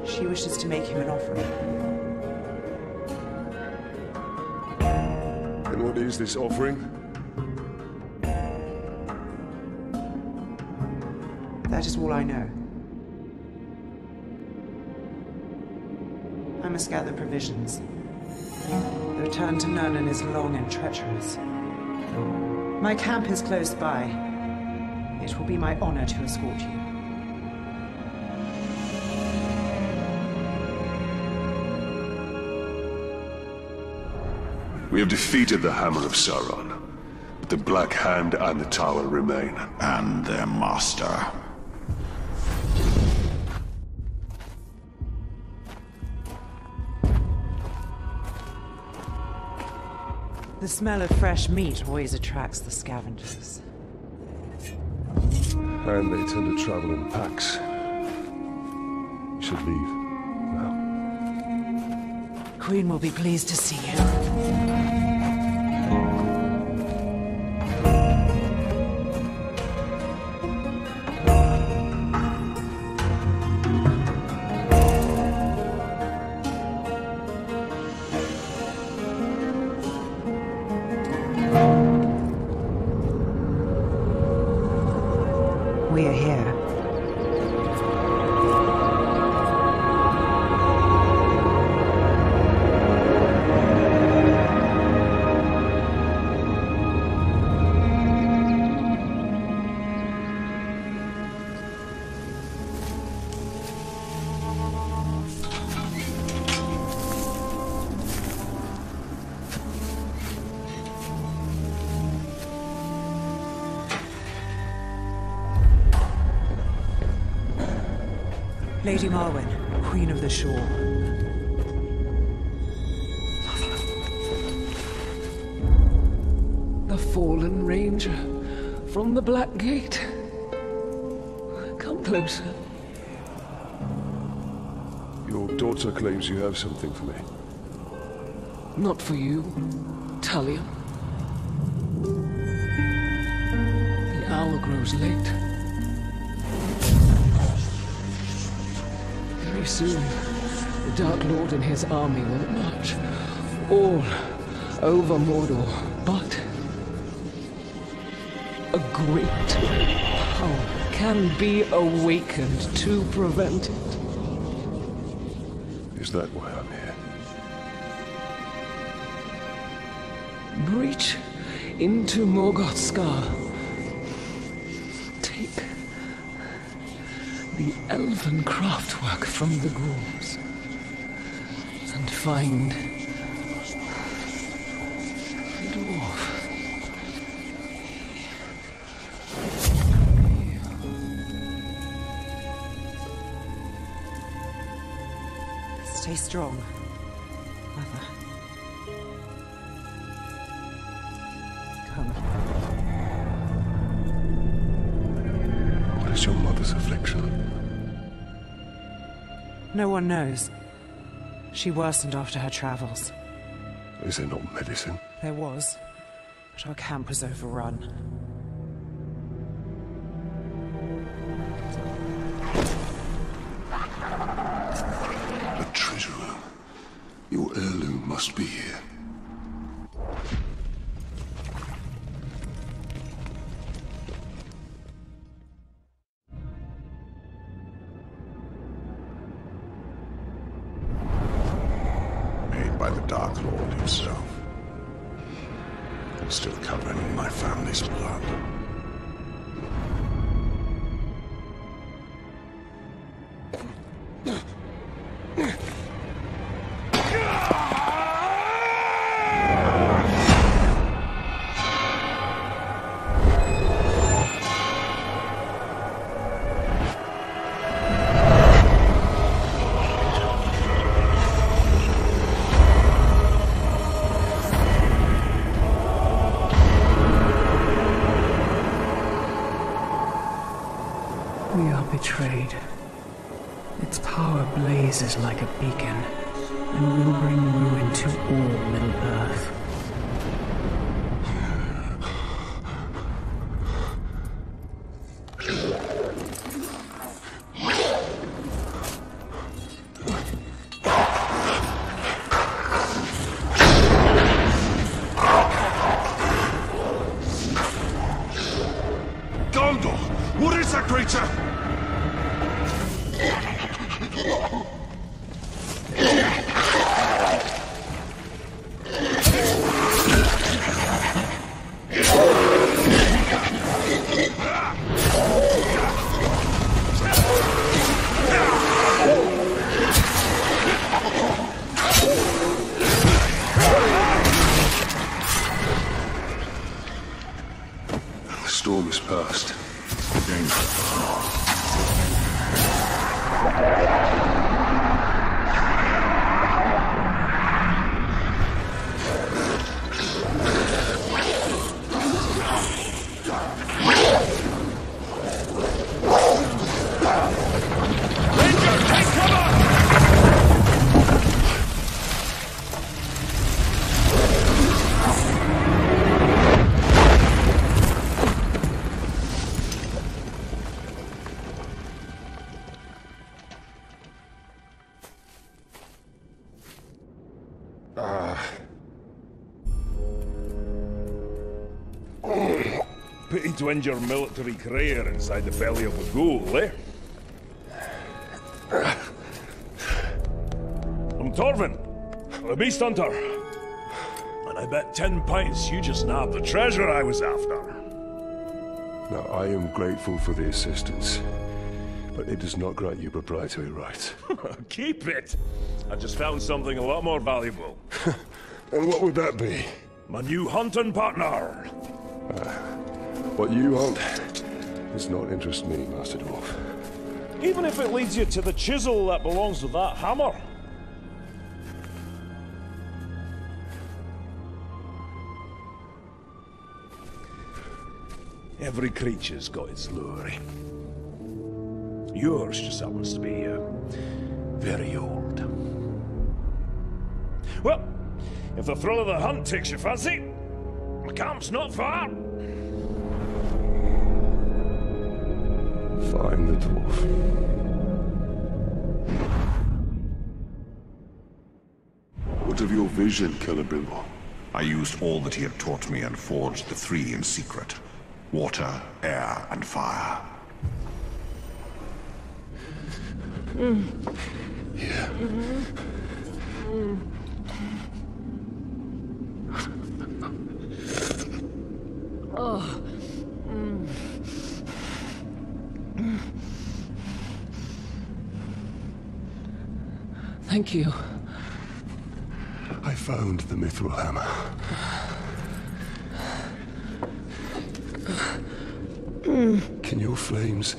She wishes to make him an offering. And what is this offering? That is all I know. I must gather provisions. The return to Núrn is long and treacherous. My camp is close by. It will be my honor to escort you. We have defeated the Hammer of Sauron, but the Black Hand and the Tower remain. And their master. The smell of fresh meat always attracts the scavengers. And they tend to travel in packs. You should leave now. Queen will be pleased to see you. Lady Marwen, Queen of the Shore. The fallen ranger from the Black Gate. Come closer. Your daughter claims you have something for me. Not for you, Talion. The hour grows late. Soon, the Dark Lord and his army will march all over Mordor, but a great power can be awakened to prevent it. Is that why I'm here? Breach into Morgoth's scar. Take the elven craftwork from the ghouls and find... Stay strong, Mother. Come. What is your mother's affliction? No one knows. She worsened after her travels. Is there not medicine? There was, but our camp was overrun. Your heirloom must be here. Made by the Dark Lord himself. I'm still covered in my family's blood. Blazes like a beacon, and will bring ruin to all Middle-earth. Gondor! What is that creature? Pity to end your military career inside the belly of a ghoul, eh? I'm Torvin, the beast hunter. And I bet 10 pints you just nabbed the treasure I was after. Now, I am grateful for the assistance, but it does not grant you proprietary rights. Keep it! I just found something a lot more valuable. And what would that be? My new hunting partner! What you hunt does not interest me, Master Dwarf. Even if it leads you to the chisel that belongs with that hammer. Every creature's got its lure. Yours just happens to be very old. Well, if the thrill of the hunt takes your fancy, the camp's not far. Find the dwarf. What of your vision, Celebrimbor? I used all that he had taught me and forged the three in secret. Water, air, and fire. Yeah. Oh. Thank you. I found the Mithril hammer. Can your flames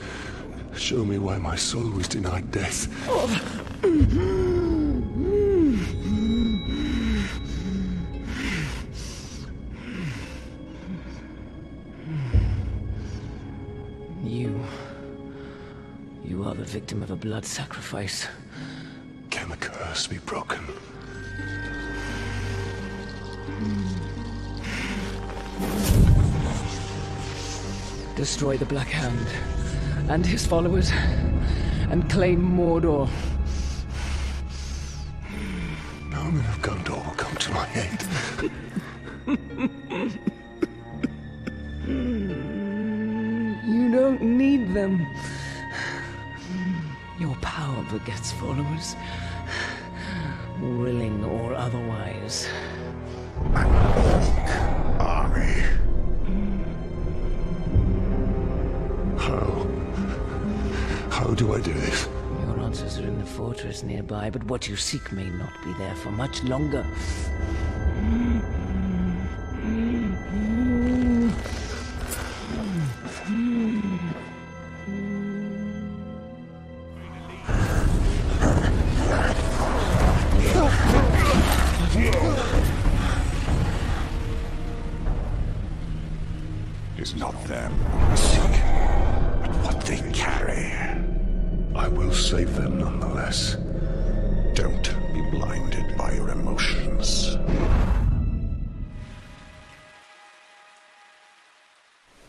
show me why my soul was denied death? You are the victim of a blood sacrifice. Can the curse be broken? Destroy the Black Hand and his followers, and claim Mordor. No man of Gondor will come to my aid. You don't need them. Your power begets followers, willing or otherwise. An orc army. How do I do this? Your answers are in the fortress nearby, but what you seek may not be there for much longer. It's not them I seek, but what they carry. I will save them nonetheless. Don't be blinded by your emotions.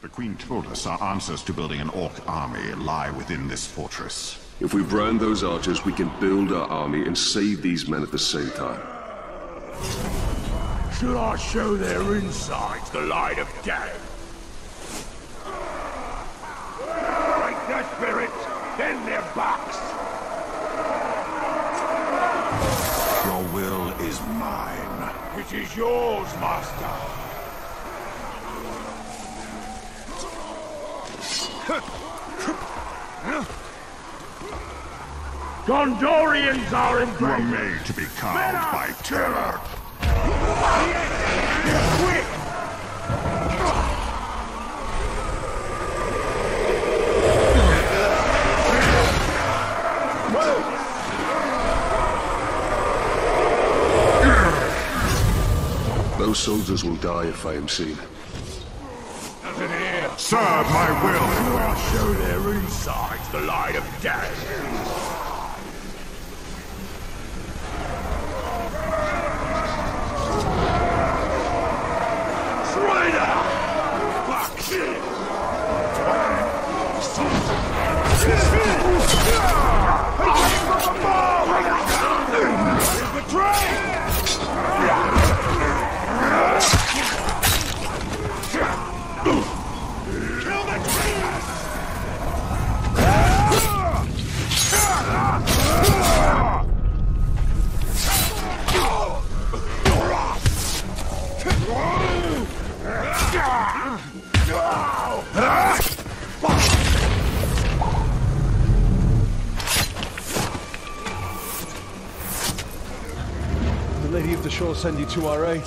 The Queen told us our answers to building an orc army lie within this fortress. If we brand those archers, we can build our army and save these men at the same time. Shall I show their insides the light of day? Break their spirits, then their backs. Your will is mine. It is yours, master. Gondorians are ingrained. Were made to be calmed by terror. Quick! Those soldiers will die if I am seen. Serve my will! I'll show their insides the light of day. Send you to our aid.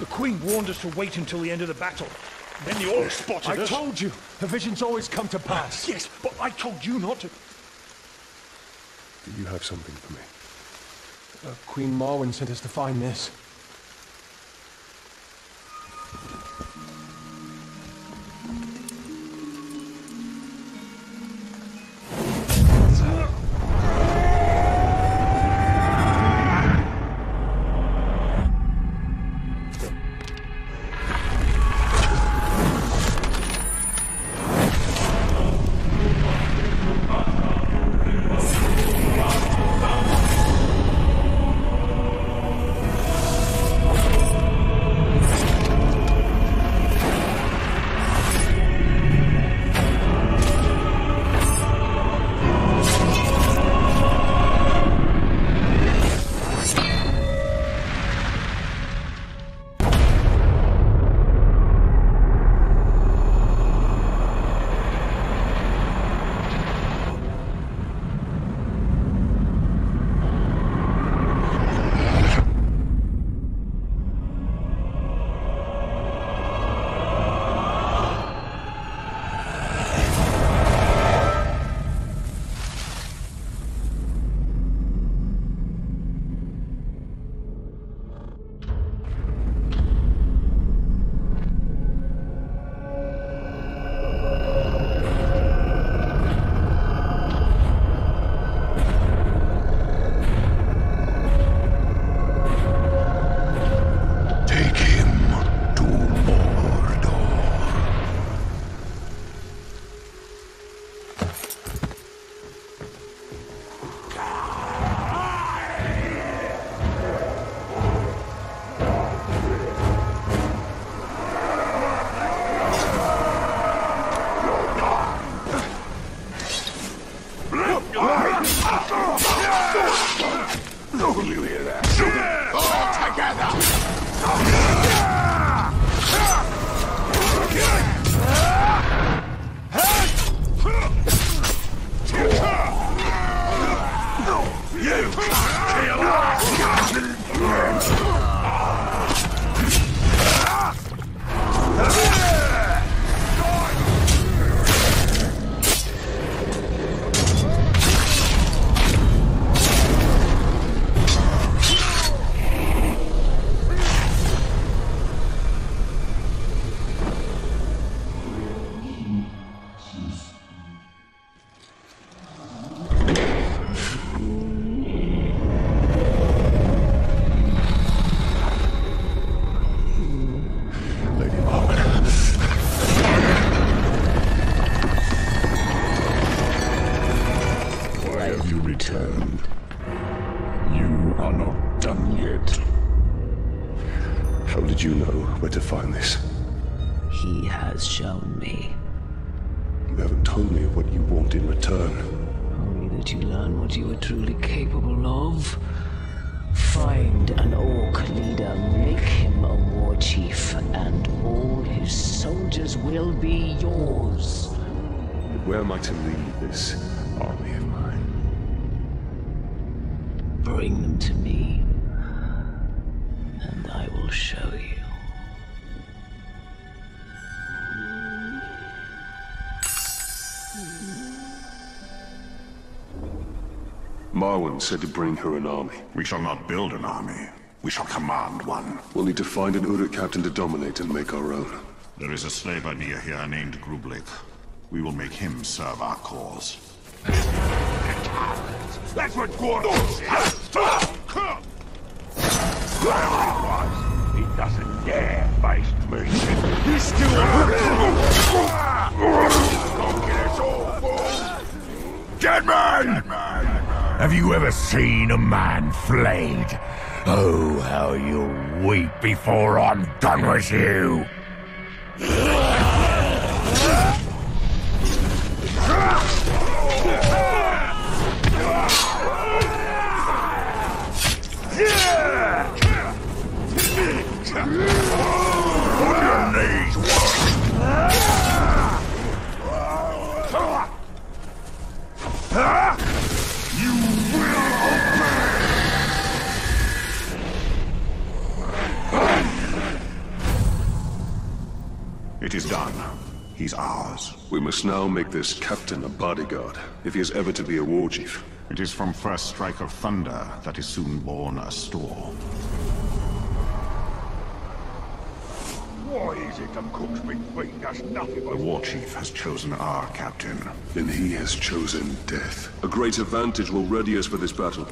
The Queen warned us to wait until the end of the battle. Then the orcs spotted us. I told you, the visions always come to pass. Yes, but I told you not to. Do you have something for me? Queen Marwen sent us to find this. returned. You are not done yet. How did you know where to find this? He has shown me. You haven't told me what you want in return. Only that you learn what you are truly capable of. Find an orc leader, make him a war chief, and all his soldiers will be yours. Where am I to lead this army of mine? Bring them to me, and I will show you. Marwen said to bring her an army. We shall not build an army. We shall command one. We'll need to find an Uruk captain to dominate and make our own. There is a slave idea here named Grublik. We will make him serve our cause. That's what Goroth is! He doesn't dare face me. You still have... Dead man! Have you ever seen a man flayed? Oh, how you'll weep before I'm done with you! It is done. He's ours. We must now make this captain a bodyguard, if he is ever to be a war chief. It is from first strike of thunder that is soon born a storm. Why is it that cooks between us nothing but... The war chief has chosen our captain. Then he has chosen death. A great advantage will ready us for this battle.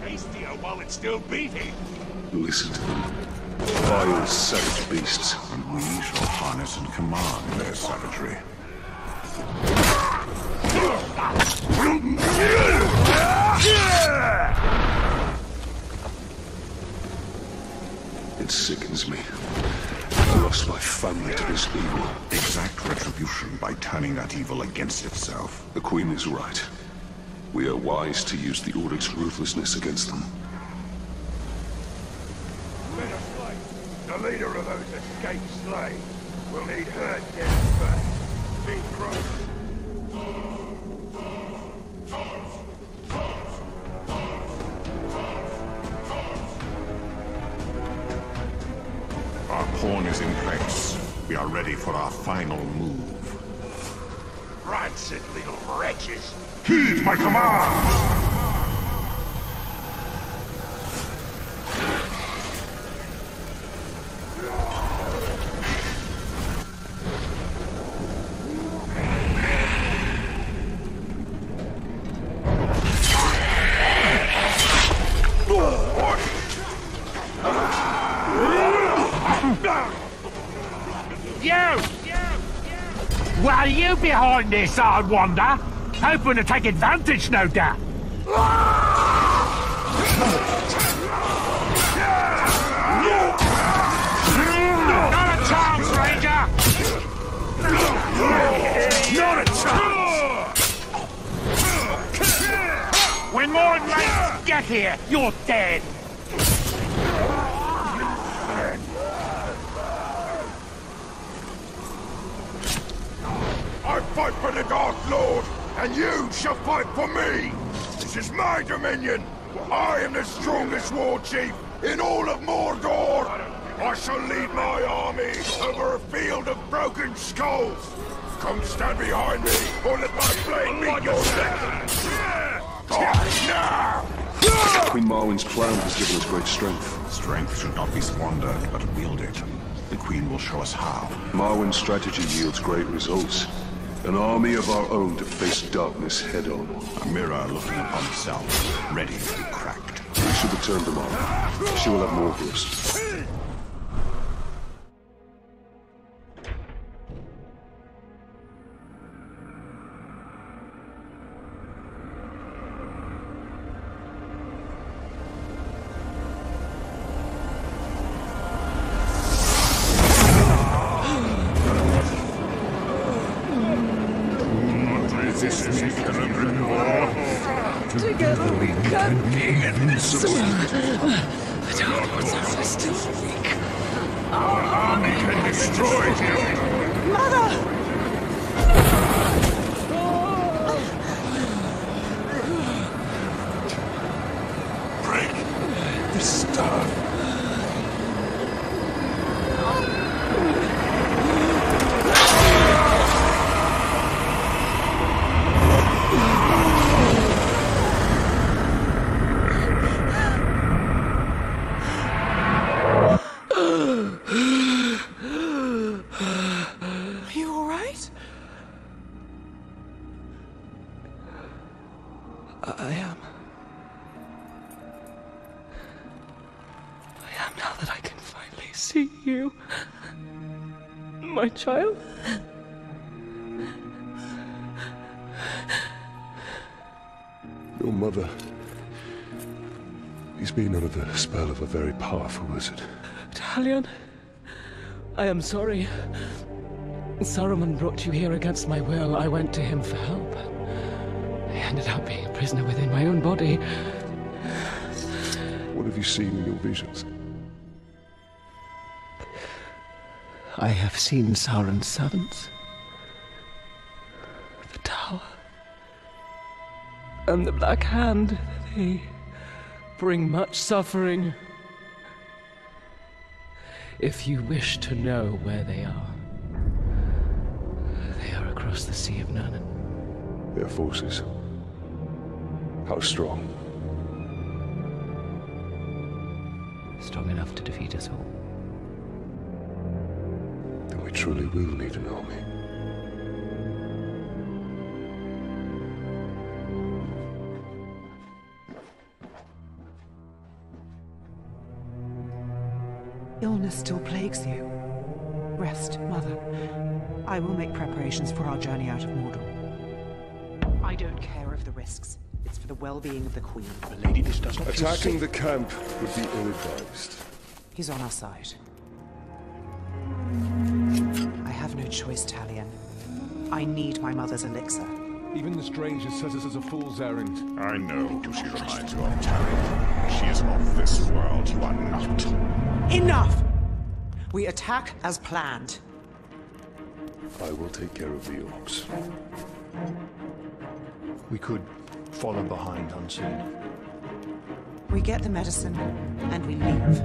Tastier while it's still beating. Listen to them. Vile savage beasts. And we shall harness and command their savagery. It sickens me. I lost my family to this evil. Exact retribution by turning that evil against itself. The Queen is right. We are wise to use the Uruk's ruthlessness against them. The leader of those escaped slaves will need her death first. Be brave. Our pawn is in place. We are ready for our final move. Rancid little wretches! Heed my command! Behind this, I wonder, hoping to take advantage, no doubt. Not a chance, Ranger. Not a chance. When more inmates get here, you're dead. Fight for the Dark Lord, and you shall fight for me! This is my dominion! I am the strongest war chief in all of Mordor! I shall lead my army over a field of broken skulls! Come stand behind me, or let my blade meet your death! Now! Queen Marwen's plan has given us great strength. Strength should not be squandered, but wielded. The Queen will show us how. Marwen's strategy yields great results. An army of our own to face darkness head-on. A mirror looking upon itself, ready to be cracked. We should return to Marwen. She will have more for us. cunning and insolent. The Dark Lord's arms are still weak. Our army can destroy him. Mother! My child? Your mother. He's been under the spell of a very powerful wizard. Talion, I am sorry. Saruman brought you here against my will. I went to him for help. I ended up being a prisoner within my own body. What have you seen in your visions? I have seen Sauron's servants, the Tower, and the Black Hand. They bring much suffering. If you wish to know where they are across the Sea of Núrn. Their forces, how strong? Strong enough to defeat us all. We truly will need an army. Illness still plagues you. Rest, Mother. I will make preparations for our journey out of Mordor. I don't care of the risks. It's for the well-being of the Queen. But Lady, this does not... Attacking the camp would be ill-advised. He's on our side. Choice, Talion. I need my mother's elixir. Even the stranger says this is a fool's errand. I know who she reminds you of, Talion. She is of this world, you are not. Enough! We attack as planned. I will take care of the Uruks. We could follow behind unseen. We get the medicine, and we leave.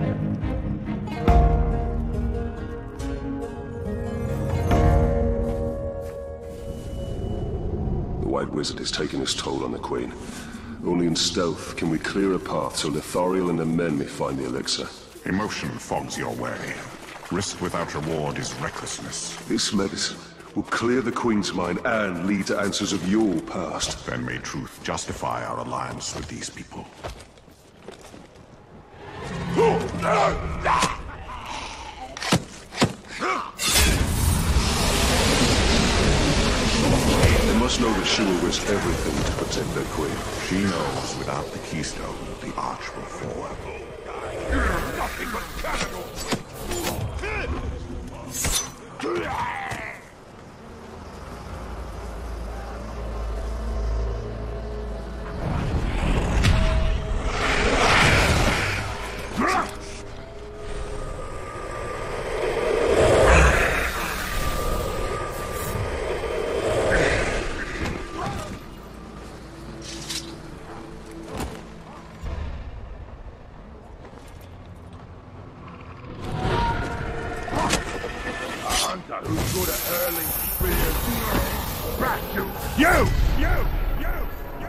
The White Wizard is taking his toll on the Queen. Only in stealth can we clear a path so Lithariel and her men may find the elixir. Emotion fogs your way. Risk without reward is recklessness. This medicine will clear the Queen's mind and lead to answers of your past. Then may truth justify our alliance with these people. Know that she will risk everything to protect their queen. She knows without the keystone, the arch will fall. Nothing but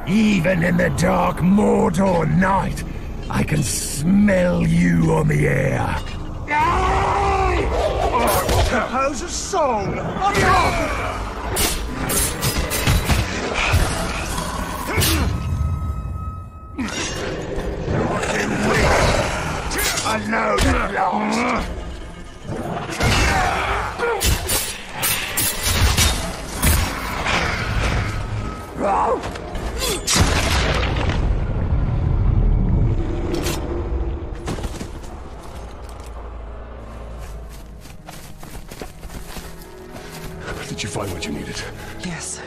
even in the dark Mordor night, I can smell you on the air. Compose a song. I know that lost. Oh. Did you find what you needed? Yes.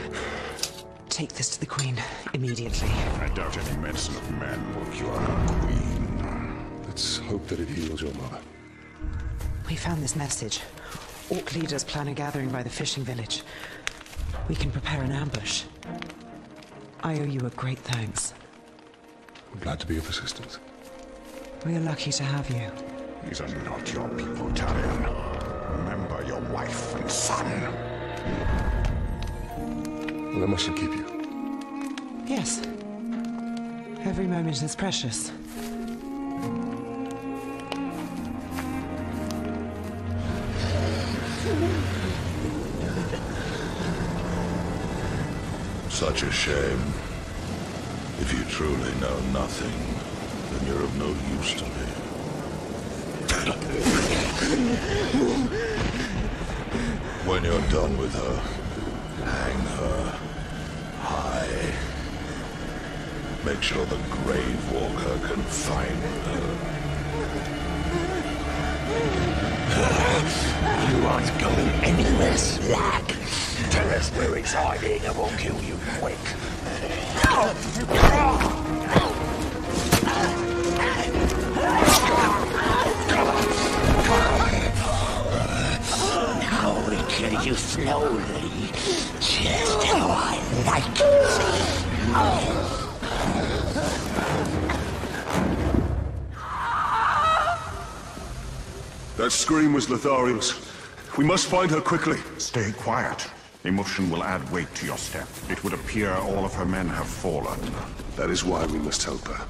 take this to the Queen immediately. I doubt any medicine of man will cure our Queen. Let's hope that it heals your mother. We found this message. Orc leaders plan a gathering by the fishing village. We can prepare an ambush. I owe you a great thanks. I'm glad to be of assistance. We are lucky to have you. These are not your people, Talion. Remember your wife and son. Well, I mustn't keep you. Yes. Every moment is precious. Such a shame. If you truly know nothing, then you're of no use to me. When you're done with her, hang her high. Make sure the grave walker can find her. You aren't going anywhere, Slack. Tell us where it's hiding and we'll kill you quick. Now we kill you slowly, just how I like it. That scream was Lithariel's. We must find her quickly. Stay quiet. Emotion will add weight to your step. It would appear all of her men have fallen. That is why we must help her.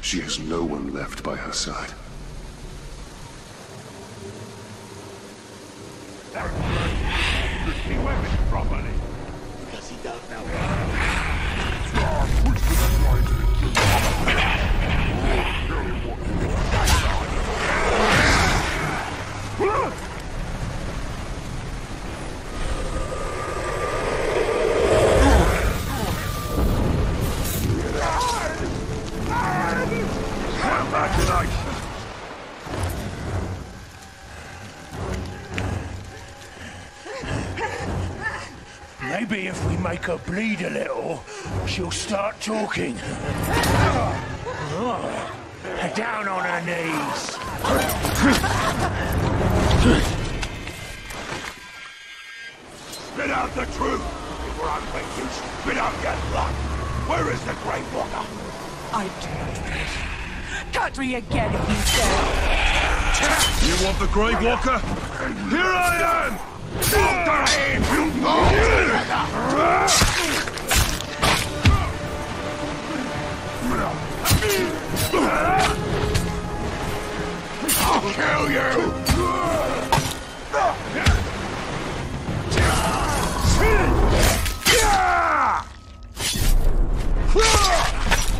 She has no one left by her side. He wears it properly. Because he does now. Maybe if we make her bleed a little, she'll start talking. Oh, down on her knees. Spit out the truth. If we're on with you, spit out your luck. Where is the Grey Walker? I do. Cut me again if you dare. You want the Grey Walker? Here I am! I'll kill you!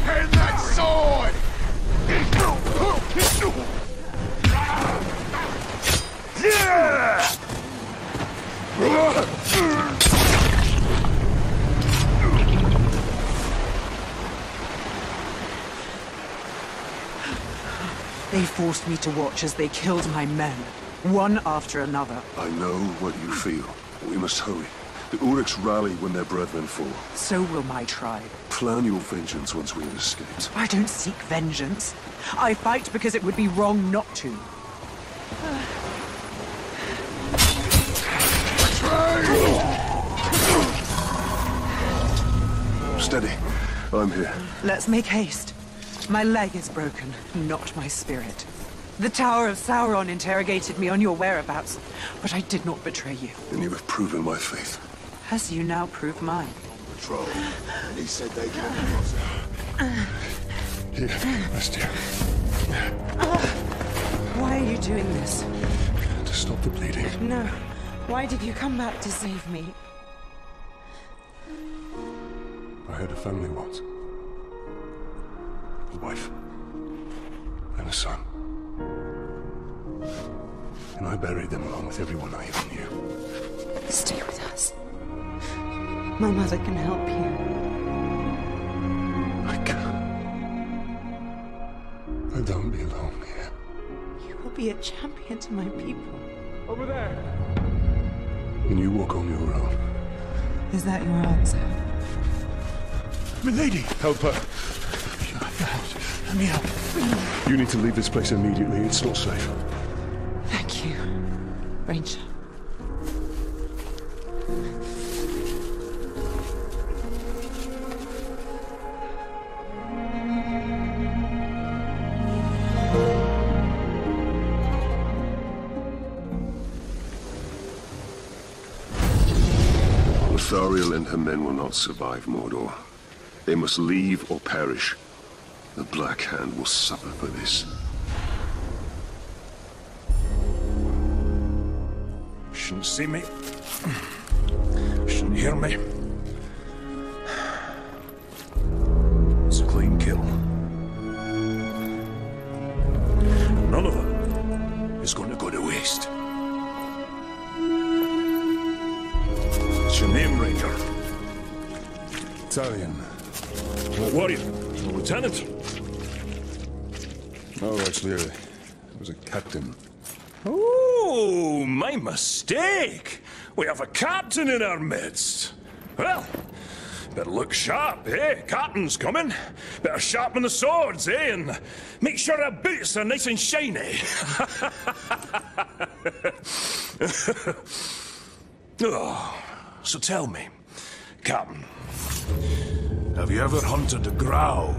And that sword! Yeah! They forced me to watch as they killed my men, one after another. I know what you feel. We must hurry. The Uruks rally when their brethren fall. So will my tribe. Plan your vengeance once we have escaped. I don't seek vengeance. I fight because it would be wrong not to. Steady. I'm here. Let's make haste. My leg is broken, not my spirit. The Tower of Sauron interrogated me on your whereabouts, but I did not betray you. Then you have proven my faith. As you now prove mine. Patrol. And he said they killed us. Here, rest here. Why are you doing this? To stop the bleeding. No. Why did you come back to save me? I had a family once. A wife. And a son. And I buried them along with everyone I even knew. Stay with us. My mother can help you. I can't. I don't belong here. You will be a champion to my people. Over there! And you walk on your own. Is that your answer? Milady! Help her. Let me out. You need to leave this place immediately. It's not safe. Thank you, Ranger. Lithariel and her men will not survive Mordor. They must leave or perish. The Black Hand will suffer for this. Shouldn't see me. Shouldn't hear me. It's a clean kill. None of it is going to go to waste. What's your name, Ranger? Talion. What warrior? A lieutenant? No, actually, it was a captain. Oh, my mistake! We have a captain in our midst. Well, better look sharp, eh? Captain's coming. Better sharpen the swords, eh? And make sure our boots are nice and shiny. Oh, so tell me, Captain, have you ever hunted a Graug?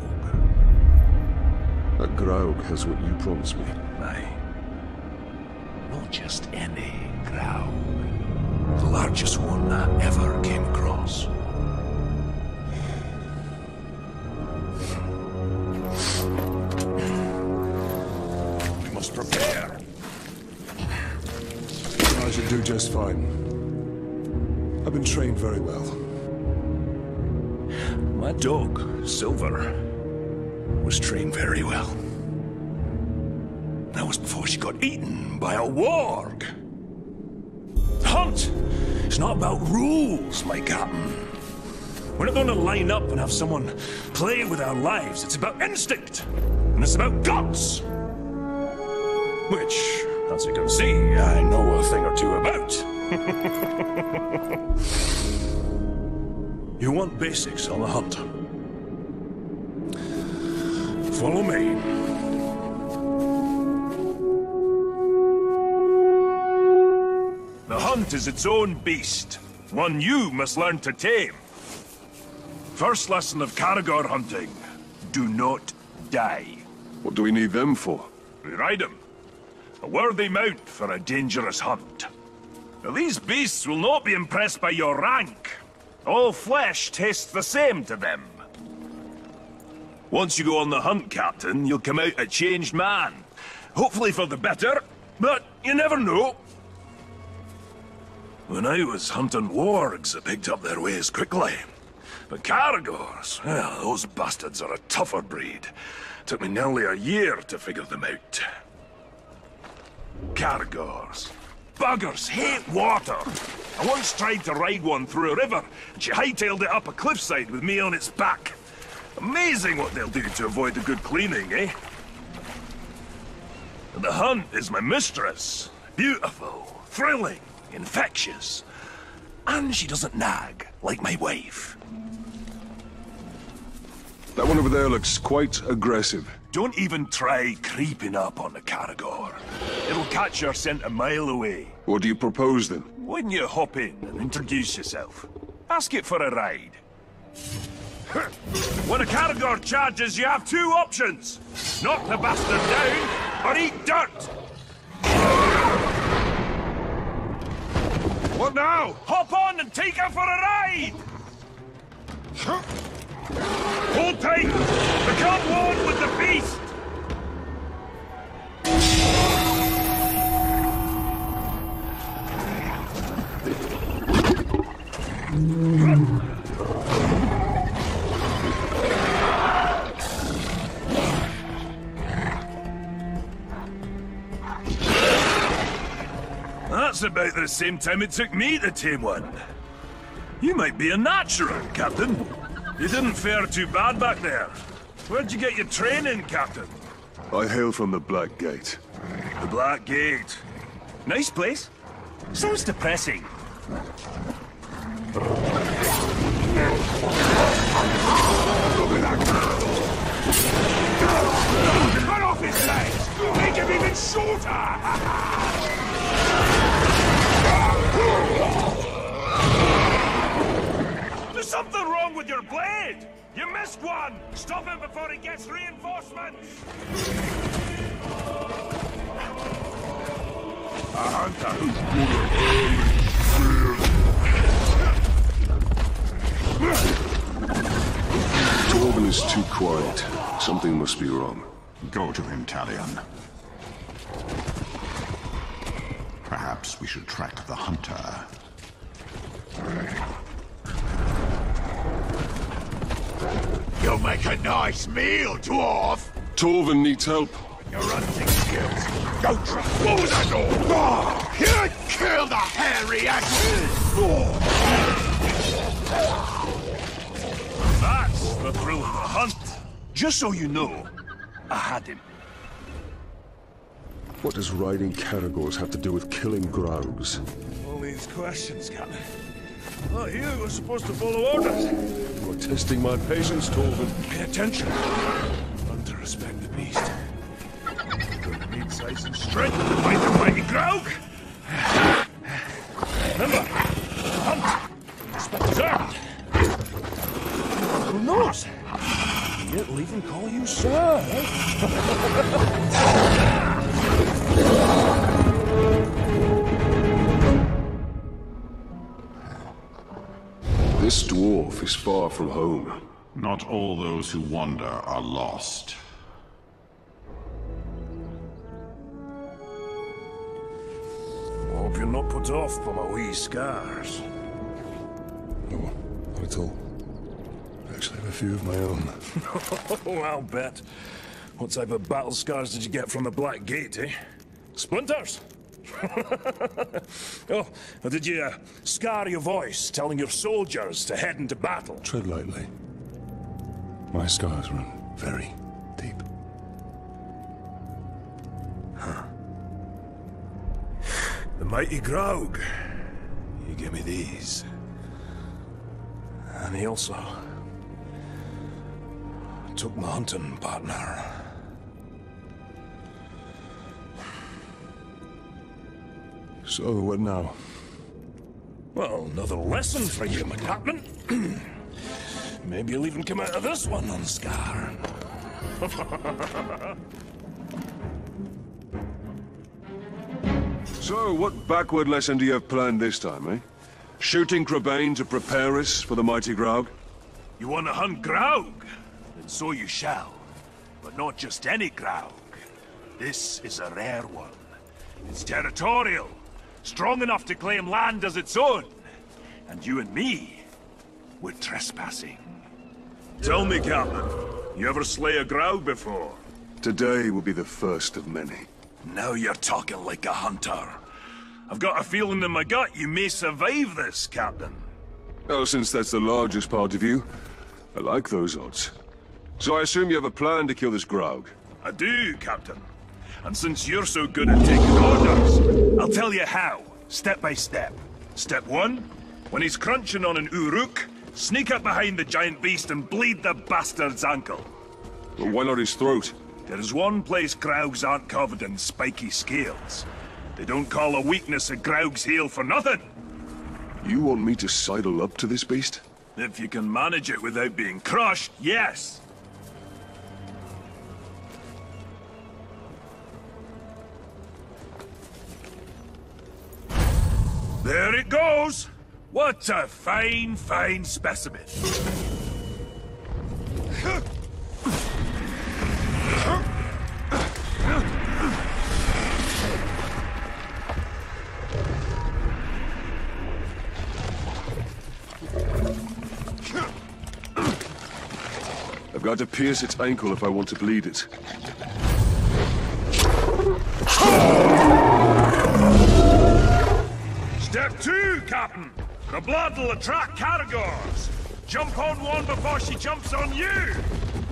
A Graug has what you promised me. Aye. Not just any Graug. The largest one I ever came across. We must prepare. I should do just fine. I've been trained very well. My dog, Silver, was trained very well. That was before she got eaten by a warg. Hunt! It's not about rules, my captain. We're not going to line up and have someone play with our lives. It's about instinct, and it's about guts. Which, as you can see, I know a thing or two about. You want basics on the hunt? Follow me. The hunt is its own beast, one you must learn to tame. First lesson of Karagor hunting, do not die. What do we need them for? We ride them. A worthy mount for a dangerous hunt. Now, these beasts will not be impressed by your rank. All flesh tastes the same to them. Once you go on the hunt, Captain, you'll come out a changed man. Hopefully for the better, but you never know. When I was hunting wargs, I picked up their ways quickly. But Karagors, well, those bastards are a tougher breed. Took me nearly a year to figure them out. Karagors. Buggers hate water. I once tried to ride one through a river, and she hightailed it up a cliffside with me on its back. Amazing what they'll do to avoid the good cleaning, eh? The hunt is my mistress. Beautiful, thrilling, infectious. And she doesn't nag, like my wife. That one over there looks quite aggressive. Don't even try creeping up on the Karagor. It'll catch your scent a mile away. What do you propose then? Wouldn't you hop in and introduce yourself? Ask it for a ride. When a Karagor charges, you have two options. Knock the bastard down, or eat dirt. What now? Hop on and take her for a ride! Hold tight! Become one with the beast! That's about the same time it took me to tame one. You might be a natural, Captain. You didn't fare too bad back there. Where'd you get your training, Captain? I hail from the Black Gate. The Black Gate? Nice place. Sounds depressing. Cut off his legs! Make him even shorter! There's something wrong with your blade! You missed one! Stop him before he gets reinforcements! A hunter who's good at hurling spears. Torvin is too quiet. Something must be wrong. Go to him, Talion. Perhaps we should track the hunter. You'll make a nice meal, dwarf! Torvin needs help. Your hunting skills. Go try. What was that door? Oh, you kill the hairy asses! Oh. That's the thrill of the hunt. Just so you know, I had him. What does riding Karagors have to do with killing Graugs? All these questions, Captain. Not you were supposed to follow orders. You're testing my patience, Torvin. Pay attention. Learn to respect the beast. Need size and strength to fight the mighty Graug! Remember, hunt, respect his arm. Who knows? Yet he'll even call you sir, eh? This dwarf is far from home. Not all those who wander are lost. Hope you're not put off by my wee scars. No, not at all. I actually have a few of my own. Oh, I'll bet. What type of battle scars did you get from the Black Gate, eh? Splinters? Oh, did you scar your voice, telling your soldiers to head into battle? Tread lightly. My scars run very deep. Huh. The mighty Graug, he gave me these, and he also took my hunting partner. So what now? Well, another lesson for you, my captain. Maybe you'll even come out of this one unscarred. So, what backward lesson do you have planned this time, eh? Shooting Crabane to prepare us for the mighty Graug? You want to hunt Graug? Then so you shall. But not just any Graug. This is a rare one. It's territorial. Strong enough to claim land as its own. And you and me, we're trespassing. Tell me, Captain, you ever slay a Graug before? Today will be the first of many. Now you're talking like a hunter. I've got a feeling in my gut you may survive this, Captain. Well, since that's the largest part of you, I like those odds. So I assume you have a plan to kill this Graug? I do, Captain. And since you're so good at taking orders, I'll tell you how, step by step. Step one, when he's crunching on an Uruk, sneak up behind the giant beast and bleed the bastard's ankle. But why not his throat? There is one place Graugs aren't covered in spiky scales. They don't call a weakness a Graug's heel for nothing! You want me to sidle up to this beast? If you can manage it without being crushed, yes! There it goes! What a fine, fine specimen! I've got to pierce its ankle if I want to bleed it. Step two, Captain! The blood will attract Karagors! Jump on one before she jumps on you!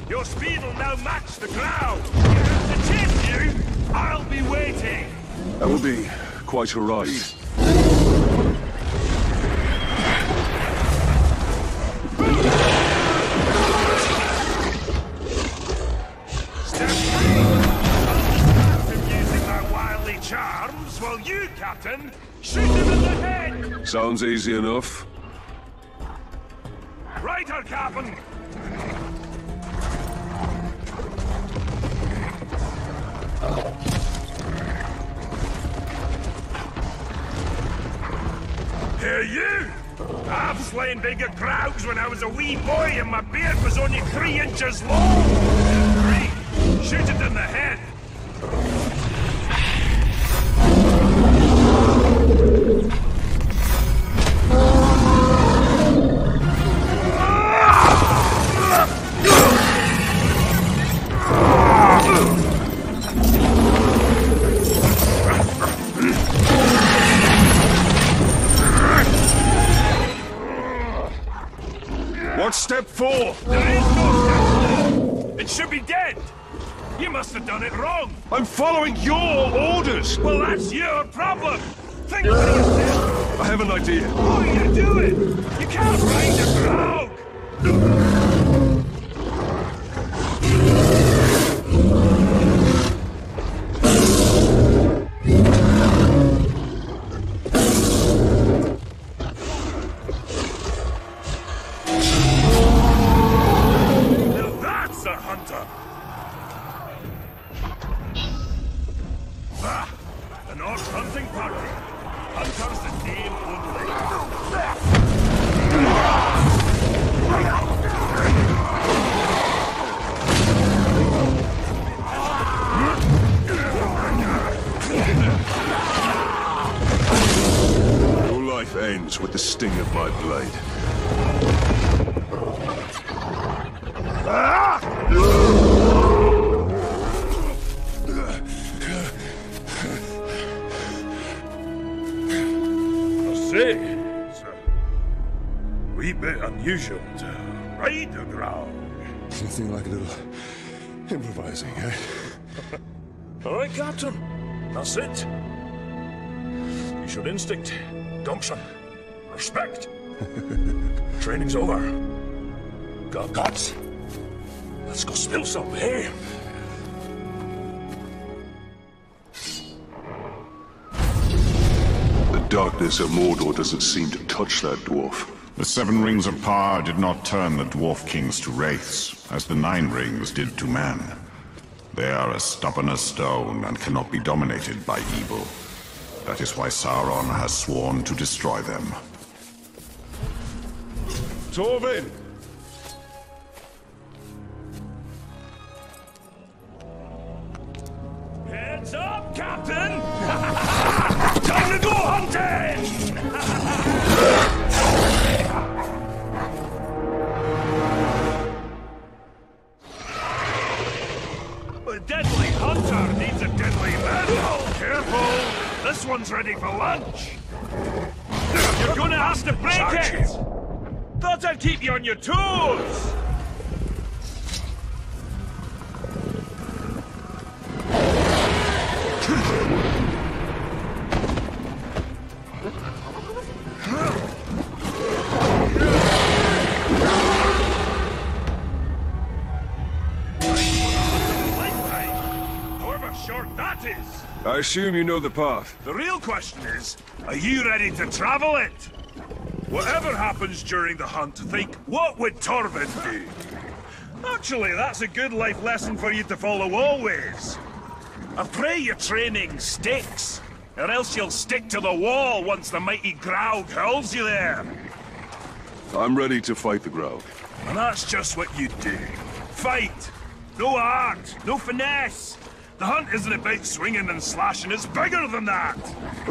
Your speed will now match the ground! If I have to chase you, I'll be waiting! That will be quite a ride. As will you, Captain. Shoot him in the head! Sounds easy enough. Right, Captain! Hear you! I've slain bigger Graugs when I was a wee boy and my beard was only 3 inches long! Great! Shoot it in the head! Step 4! There is no step 4! It should be dead! You must have done it wrong! I'm following your orders! Well, that's your problem! Think for yourself! I have an idea! Oh, you do it! You can't find a Graug! With the sting of my blade. I say, it's a wee bit unusual to ride the ground. There's nothing like a little improvising, eh? All right, Captain. That's it. You should instinct, gumption. Respect. Training's over. Got guts. Let's go spill some, eh? The darkness of Mordor doesn't seem to touch that dwarf. The 7 rings of power did not turn the dwarf kings to wraiths, as the 9 rings did to man. They are as stubborn as stone and cannot be dominated by evil. That is why Sauron has sworn to destroy them. Torvin! Heads up, Captain! Time to go hunting! A deadly hunter needs a deadly man! Careful! This one's ready for lunch! You're gonna have to break it! Thought I'd keep you on your toes! I assume you know the path. The real question is, are you ready to travel it? Whatever happens during the hunt, think, what would Torvin do? Actually, that's a good life lesson for you to follow always. I pray your training sticks, or else you'll stick to the wall once the mighty Graug hurls you there. I'm ready to fight the Graug. And that's just what you do. Fight. No art, no finesse. The hunt isn't about swinging and slashing, it's bigger than that.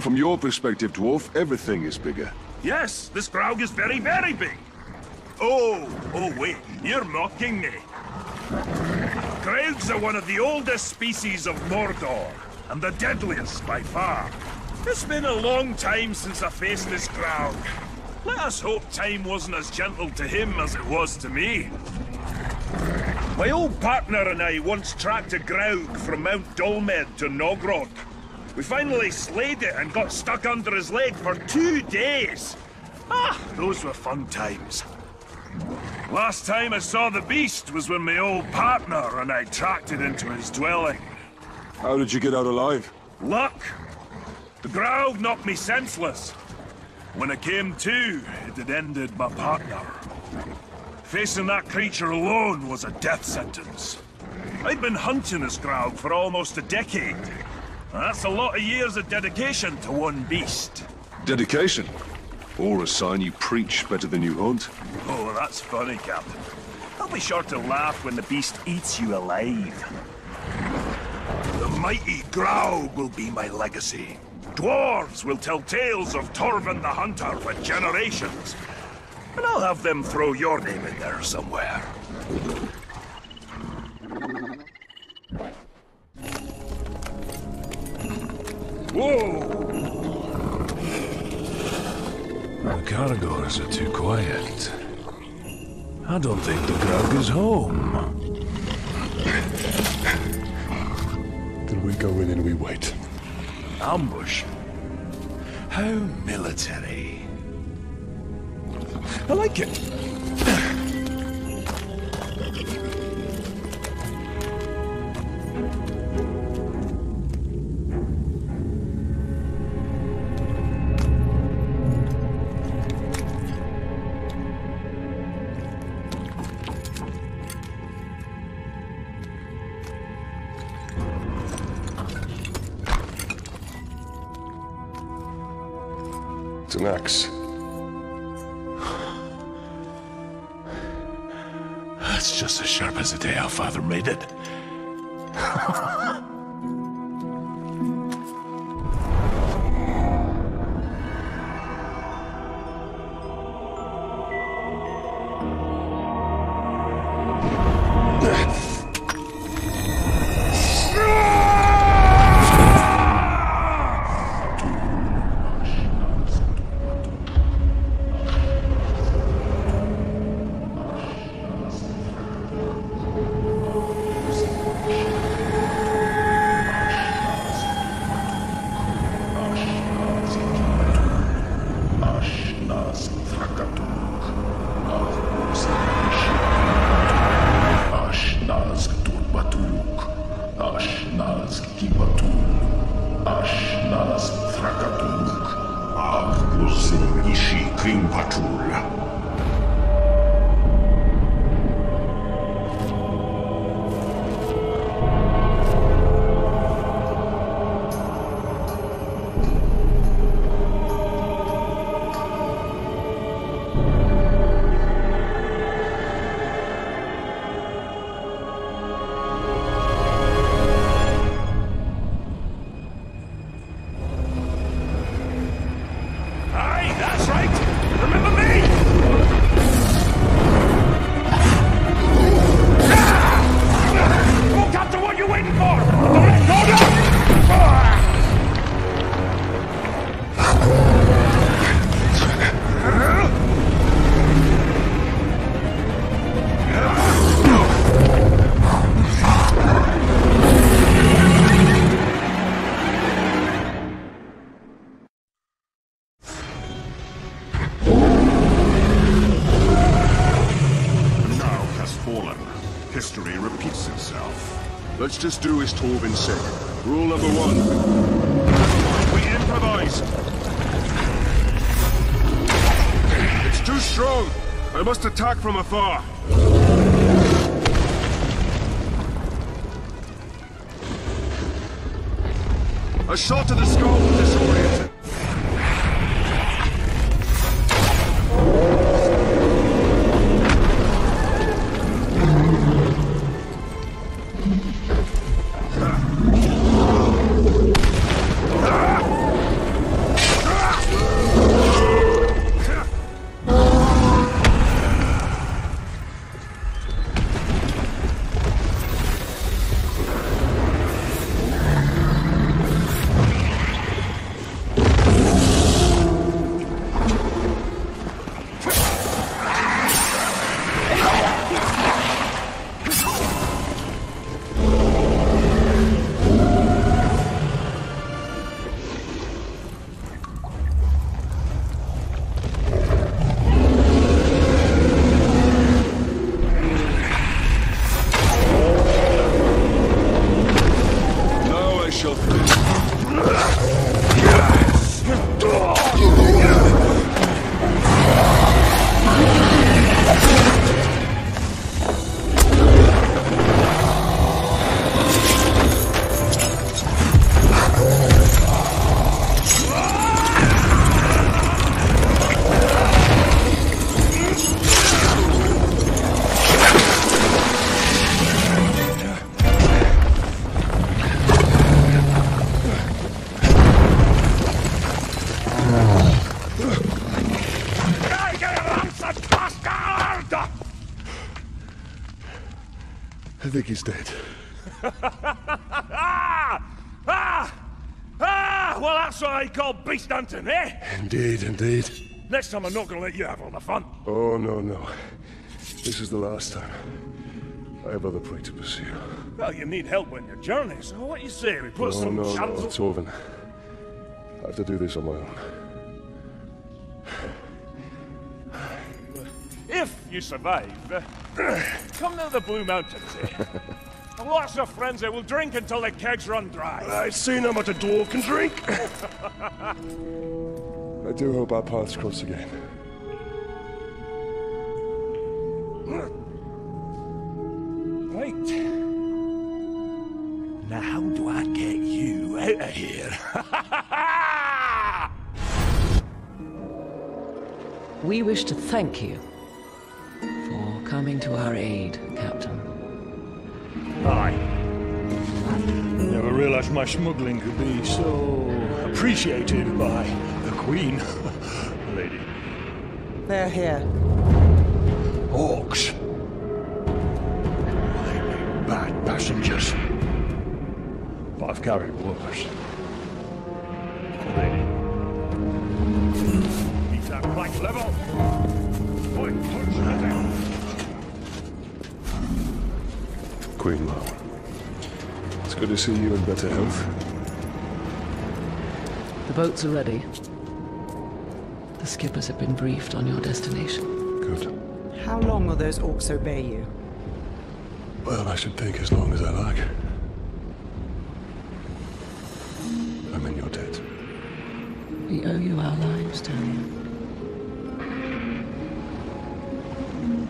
From your perspective, dwarf, everything is bigger. Yes, this Graug is very, very big. Oh wait, you're mocking me. Graugs are one of the oldest species of Mordor, and the deadliest by far. It's been a long time since I faced this Graug. Let us hope time wasn't as gentle to him as it was to me. My old partner and I once tracked a Graug from Mount Dolmed to Nogrod. We finally slayed it and got stuck under his leg for 2 days. Ah, those were fun times. Last time I saw the beast was when my old partner and I tracked it into his dwelling. How did you get out alive? Luck. The Graug knocked me senseless. When I came to, it had ended my partner. Facing that creature alone was a death sentence. I'd been hunting this Graug for almost a decade. That's a lot of years of dedication to one beast. Dedication? Or a sign you preach better than you hunt. Oh, that's funny, Captain. I'll be sure to laugh when the beast eats you alive. The mighty Graug will be my legacy. Dwarves will tell tales of Torvin the Hunter for generations. And I'll have them throw your name in there somewhere. Whoa! The Karagors are too quiet. I don't think the Graug is home. Then we go in and we wait. Ambush? How military. I like it. An axe. That's just as sharp as the day our father made it. Let's just do as Torvin said. Rule number one. We improvise. It's too strong. I must attack from afar. A shot to the skull disoriented. I think he's dead. Well, that's what I call beast hunting, eh? Indeed, indeed. Next time I'm not gonna let you have all the fun. Oh, no, no. This is the last time. I have other prey to pursue. Well, you need help on your journey, so what do you say? We put some channels... No, Torvin. I have to do this on my own. If you survive, come to the Blue Mountains, eh? Lots of friends that will drink until the kegs run dry. I've seen how much a dwarf can drink. I do hope our paths cross again. Right. Now, how do I get you out of here? We wish to thank you for coming to our aid, Captain. Aye. Never realized my smuggling could be so appreciated by the Queen. Lady. They're here. Orcs. They'd be bad passengers. But I've carried worse. Lady. Keep that plank level. Boy, punch that down. Queen Marwen. It's good to see you in better health. The boats are ready. The skippers have been briefed on your destination. Good. How long will those orcs obey you? Well, I should think as long as I like. I'm in your debt. We owe you our lives, Talion.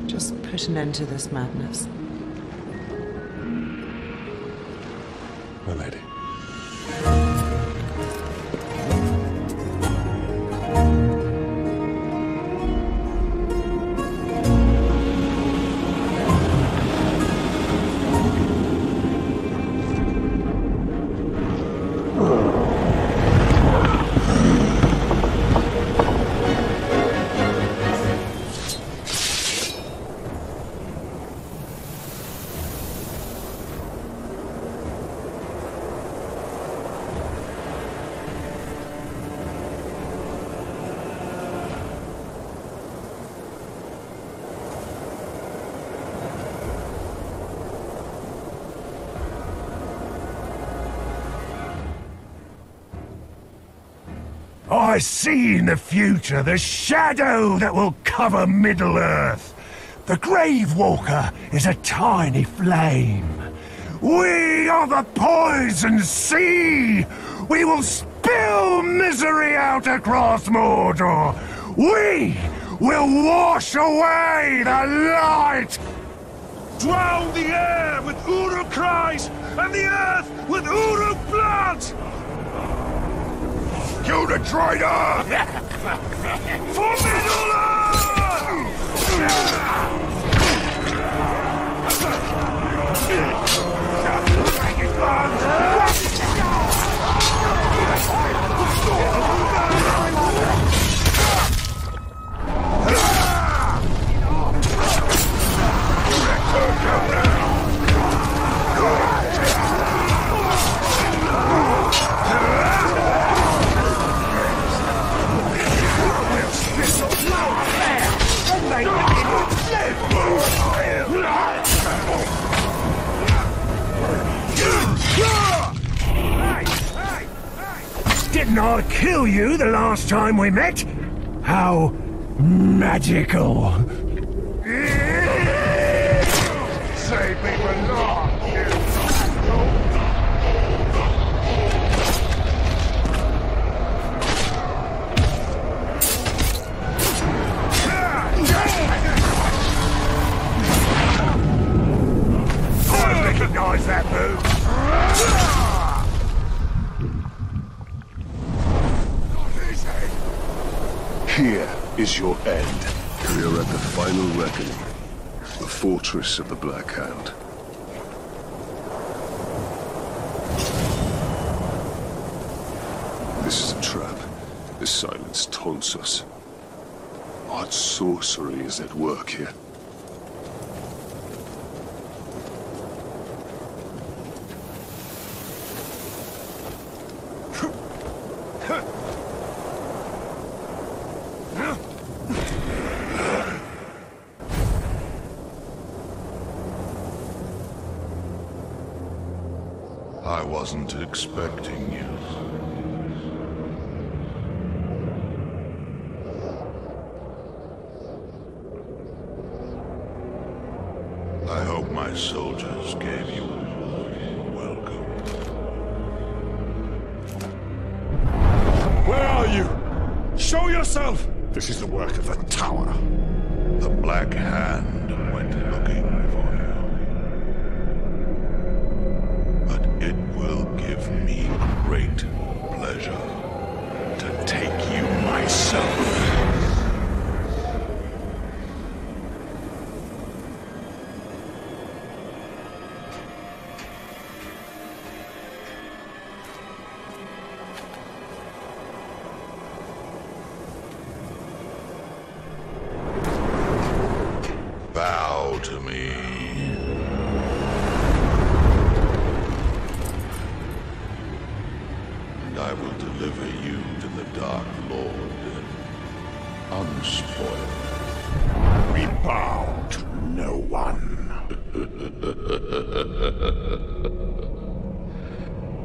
Just put an end to this madness. My lady. I see in the future the shadow that will cover Middle-earth. The Gravewalker is a tiny flame. We are the poison sea. We will spill misery out across Mordor. We will wash away the light. Drown the air with Uruk cries and the earth with Uruk blood. You the traitor! For Middle-earth! Didn't I kill you the last time we met? How magical! Save me for long, you I recognize that move! Here is your end. We are at the final reckoning, the fortress of the Black Hand. This is a trap. This silence taunts us. Odd sorcery is at work here. wasn't expecting you. I hope my soldiers gave you a warm welcome. Where are you? Show yourself! This is the work of the Tower. The Black Hand went looking for you. But it will give me great pleasure to take you myself.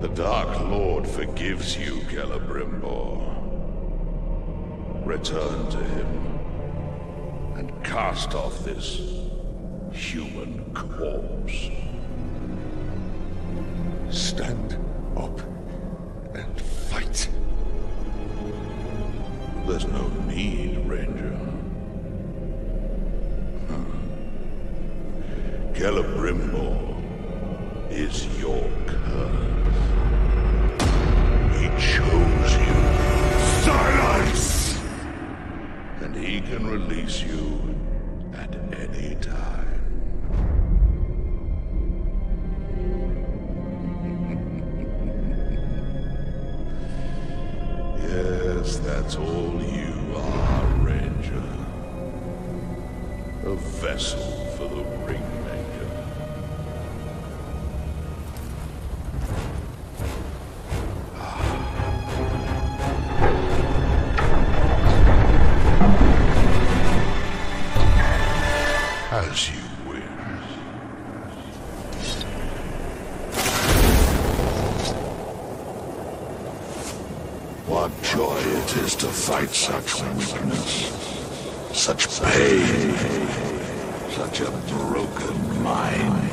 The Dark Lord forgives you, Celebrimbor. Return to him and cast off this human corpse. Stand up and fight. There's no need, Ranger. Celebrimbor is your curse. He chose you. Silence! And he can release you at any time. Yes, that's all you are, Ranger. A vessel for the ring. Fight such weakness, such pain, such a broken mind.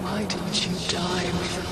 Why didn't you die without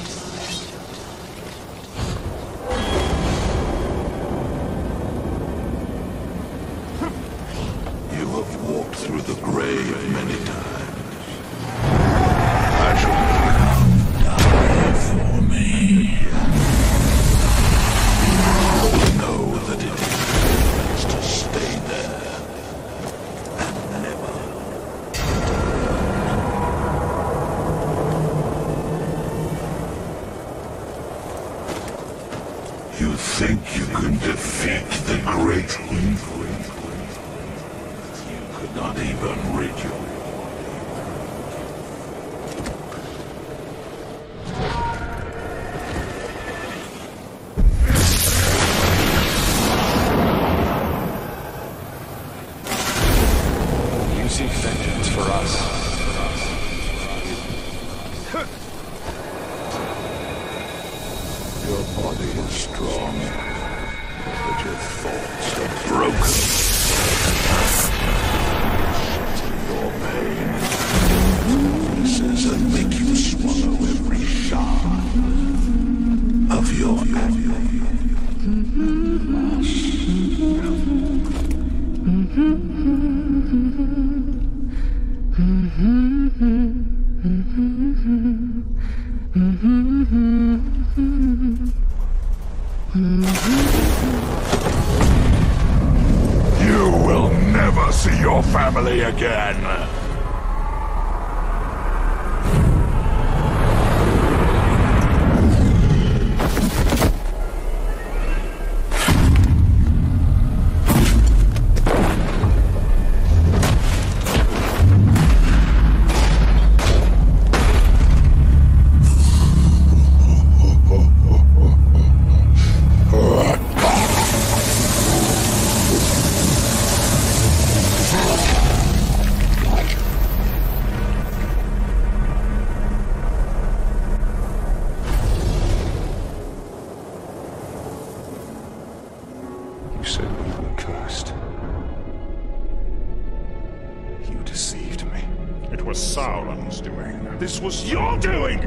Sauron's doing. This was your doing!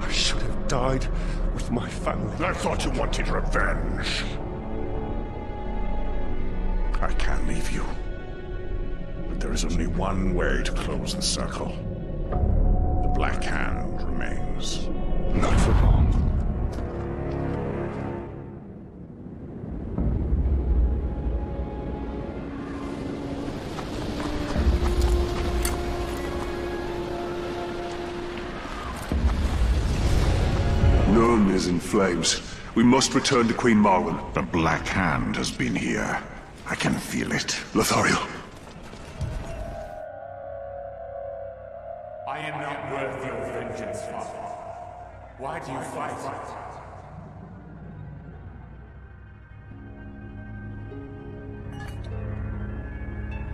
I should have died with my family. I thought you wanted revenge. I can't leave you. But there is only one way to close the circle. The Black Hand remains. Not for long. Núrn is in flames. We must return to Queen Marwen. The Black Hand has been here. I can feel it. Lithariel. I am not worthy of vengeance, Father. Why do you fight?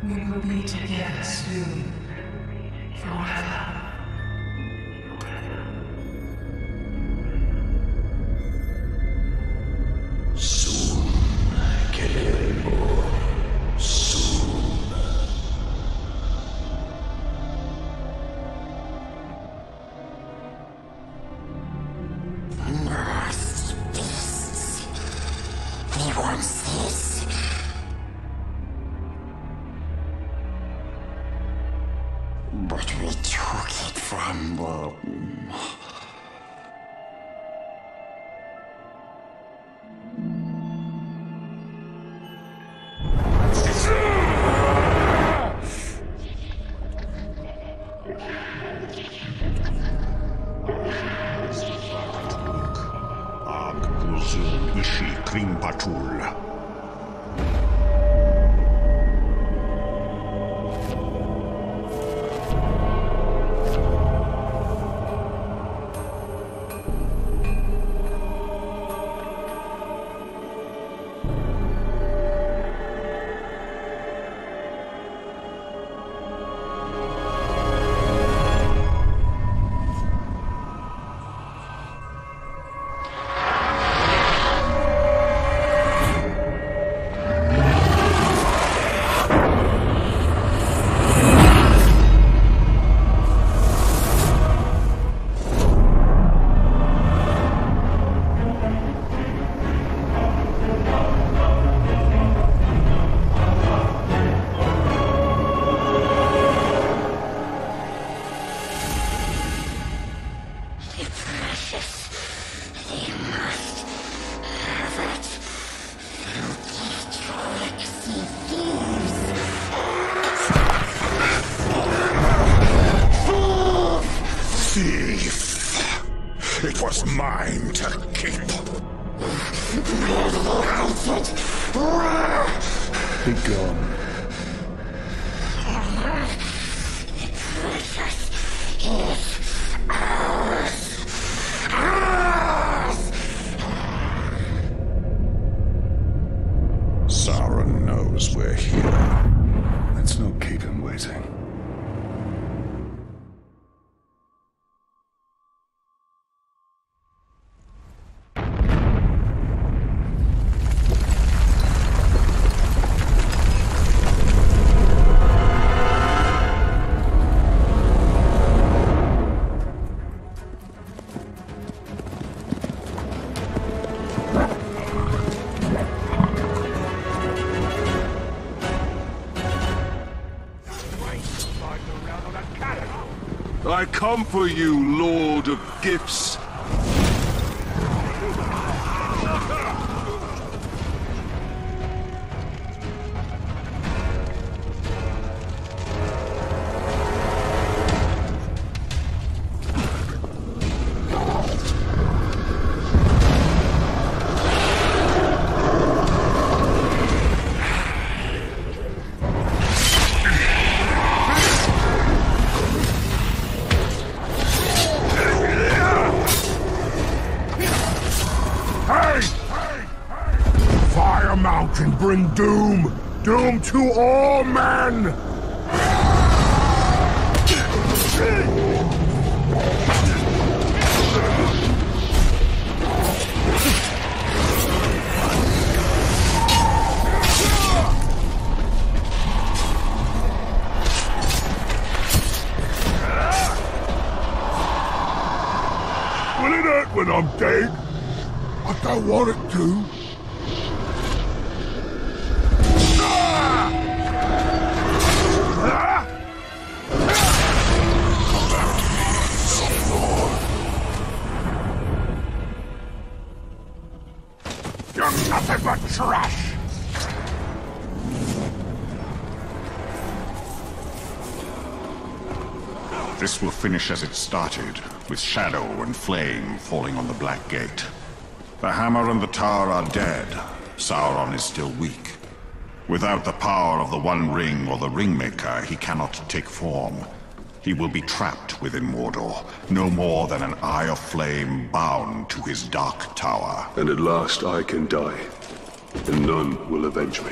We will be together soon. Forever. I come for you, Lord of Gifts. Bring doom! Doom to all men! when I'm dead. I don't want it to. Nothing but trash! This will finish as it started, with shadow and flame falling on the Black Gate. The hammer and the tower are dead. Sauron is still weak. Without the power of the One Ring or the Ringmaker, he cannot take form. He will be trapped within Mordor, no more than an eye of flame bound to his dark tower. And at last I can die, and none will avenge me.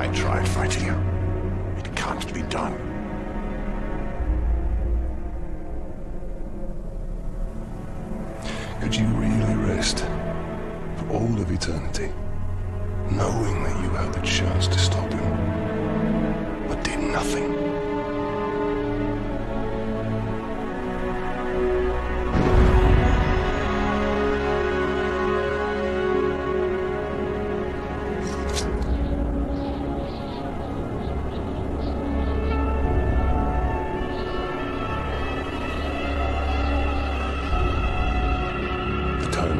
I tried fighting you. It can't be done. Could you really rest for all of eternity, knowing that you had the chance to stop him, but did nothing?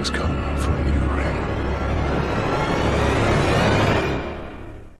Has come for you.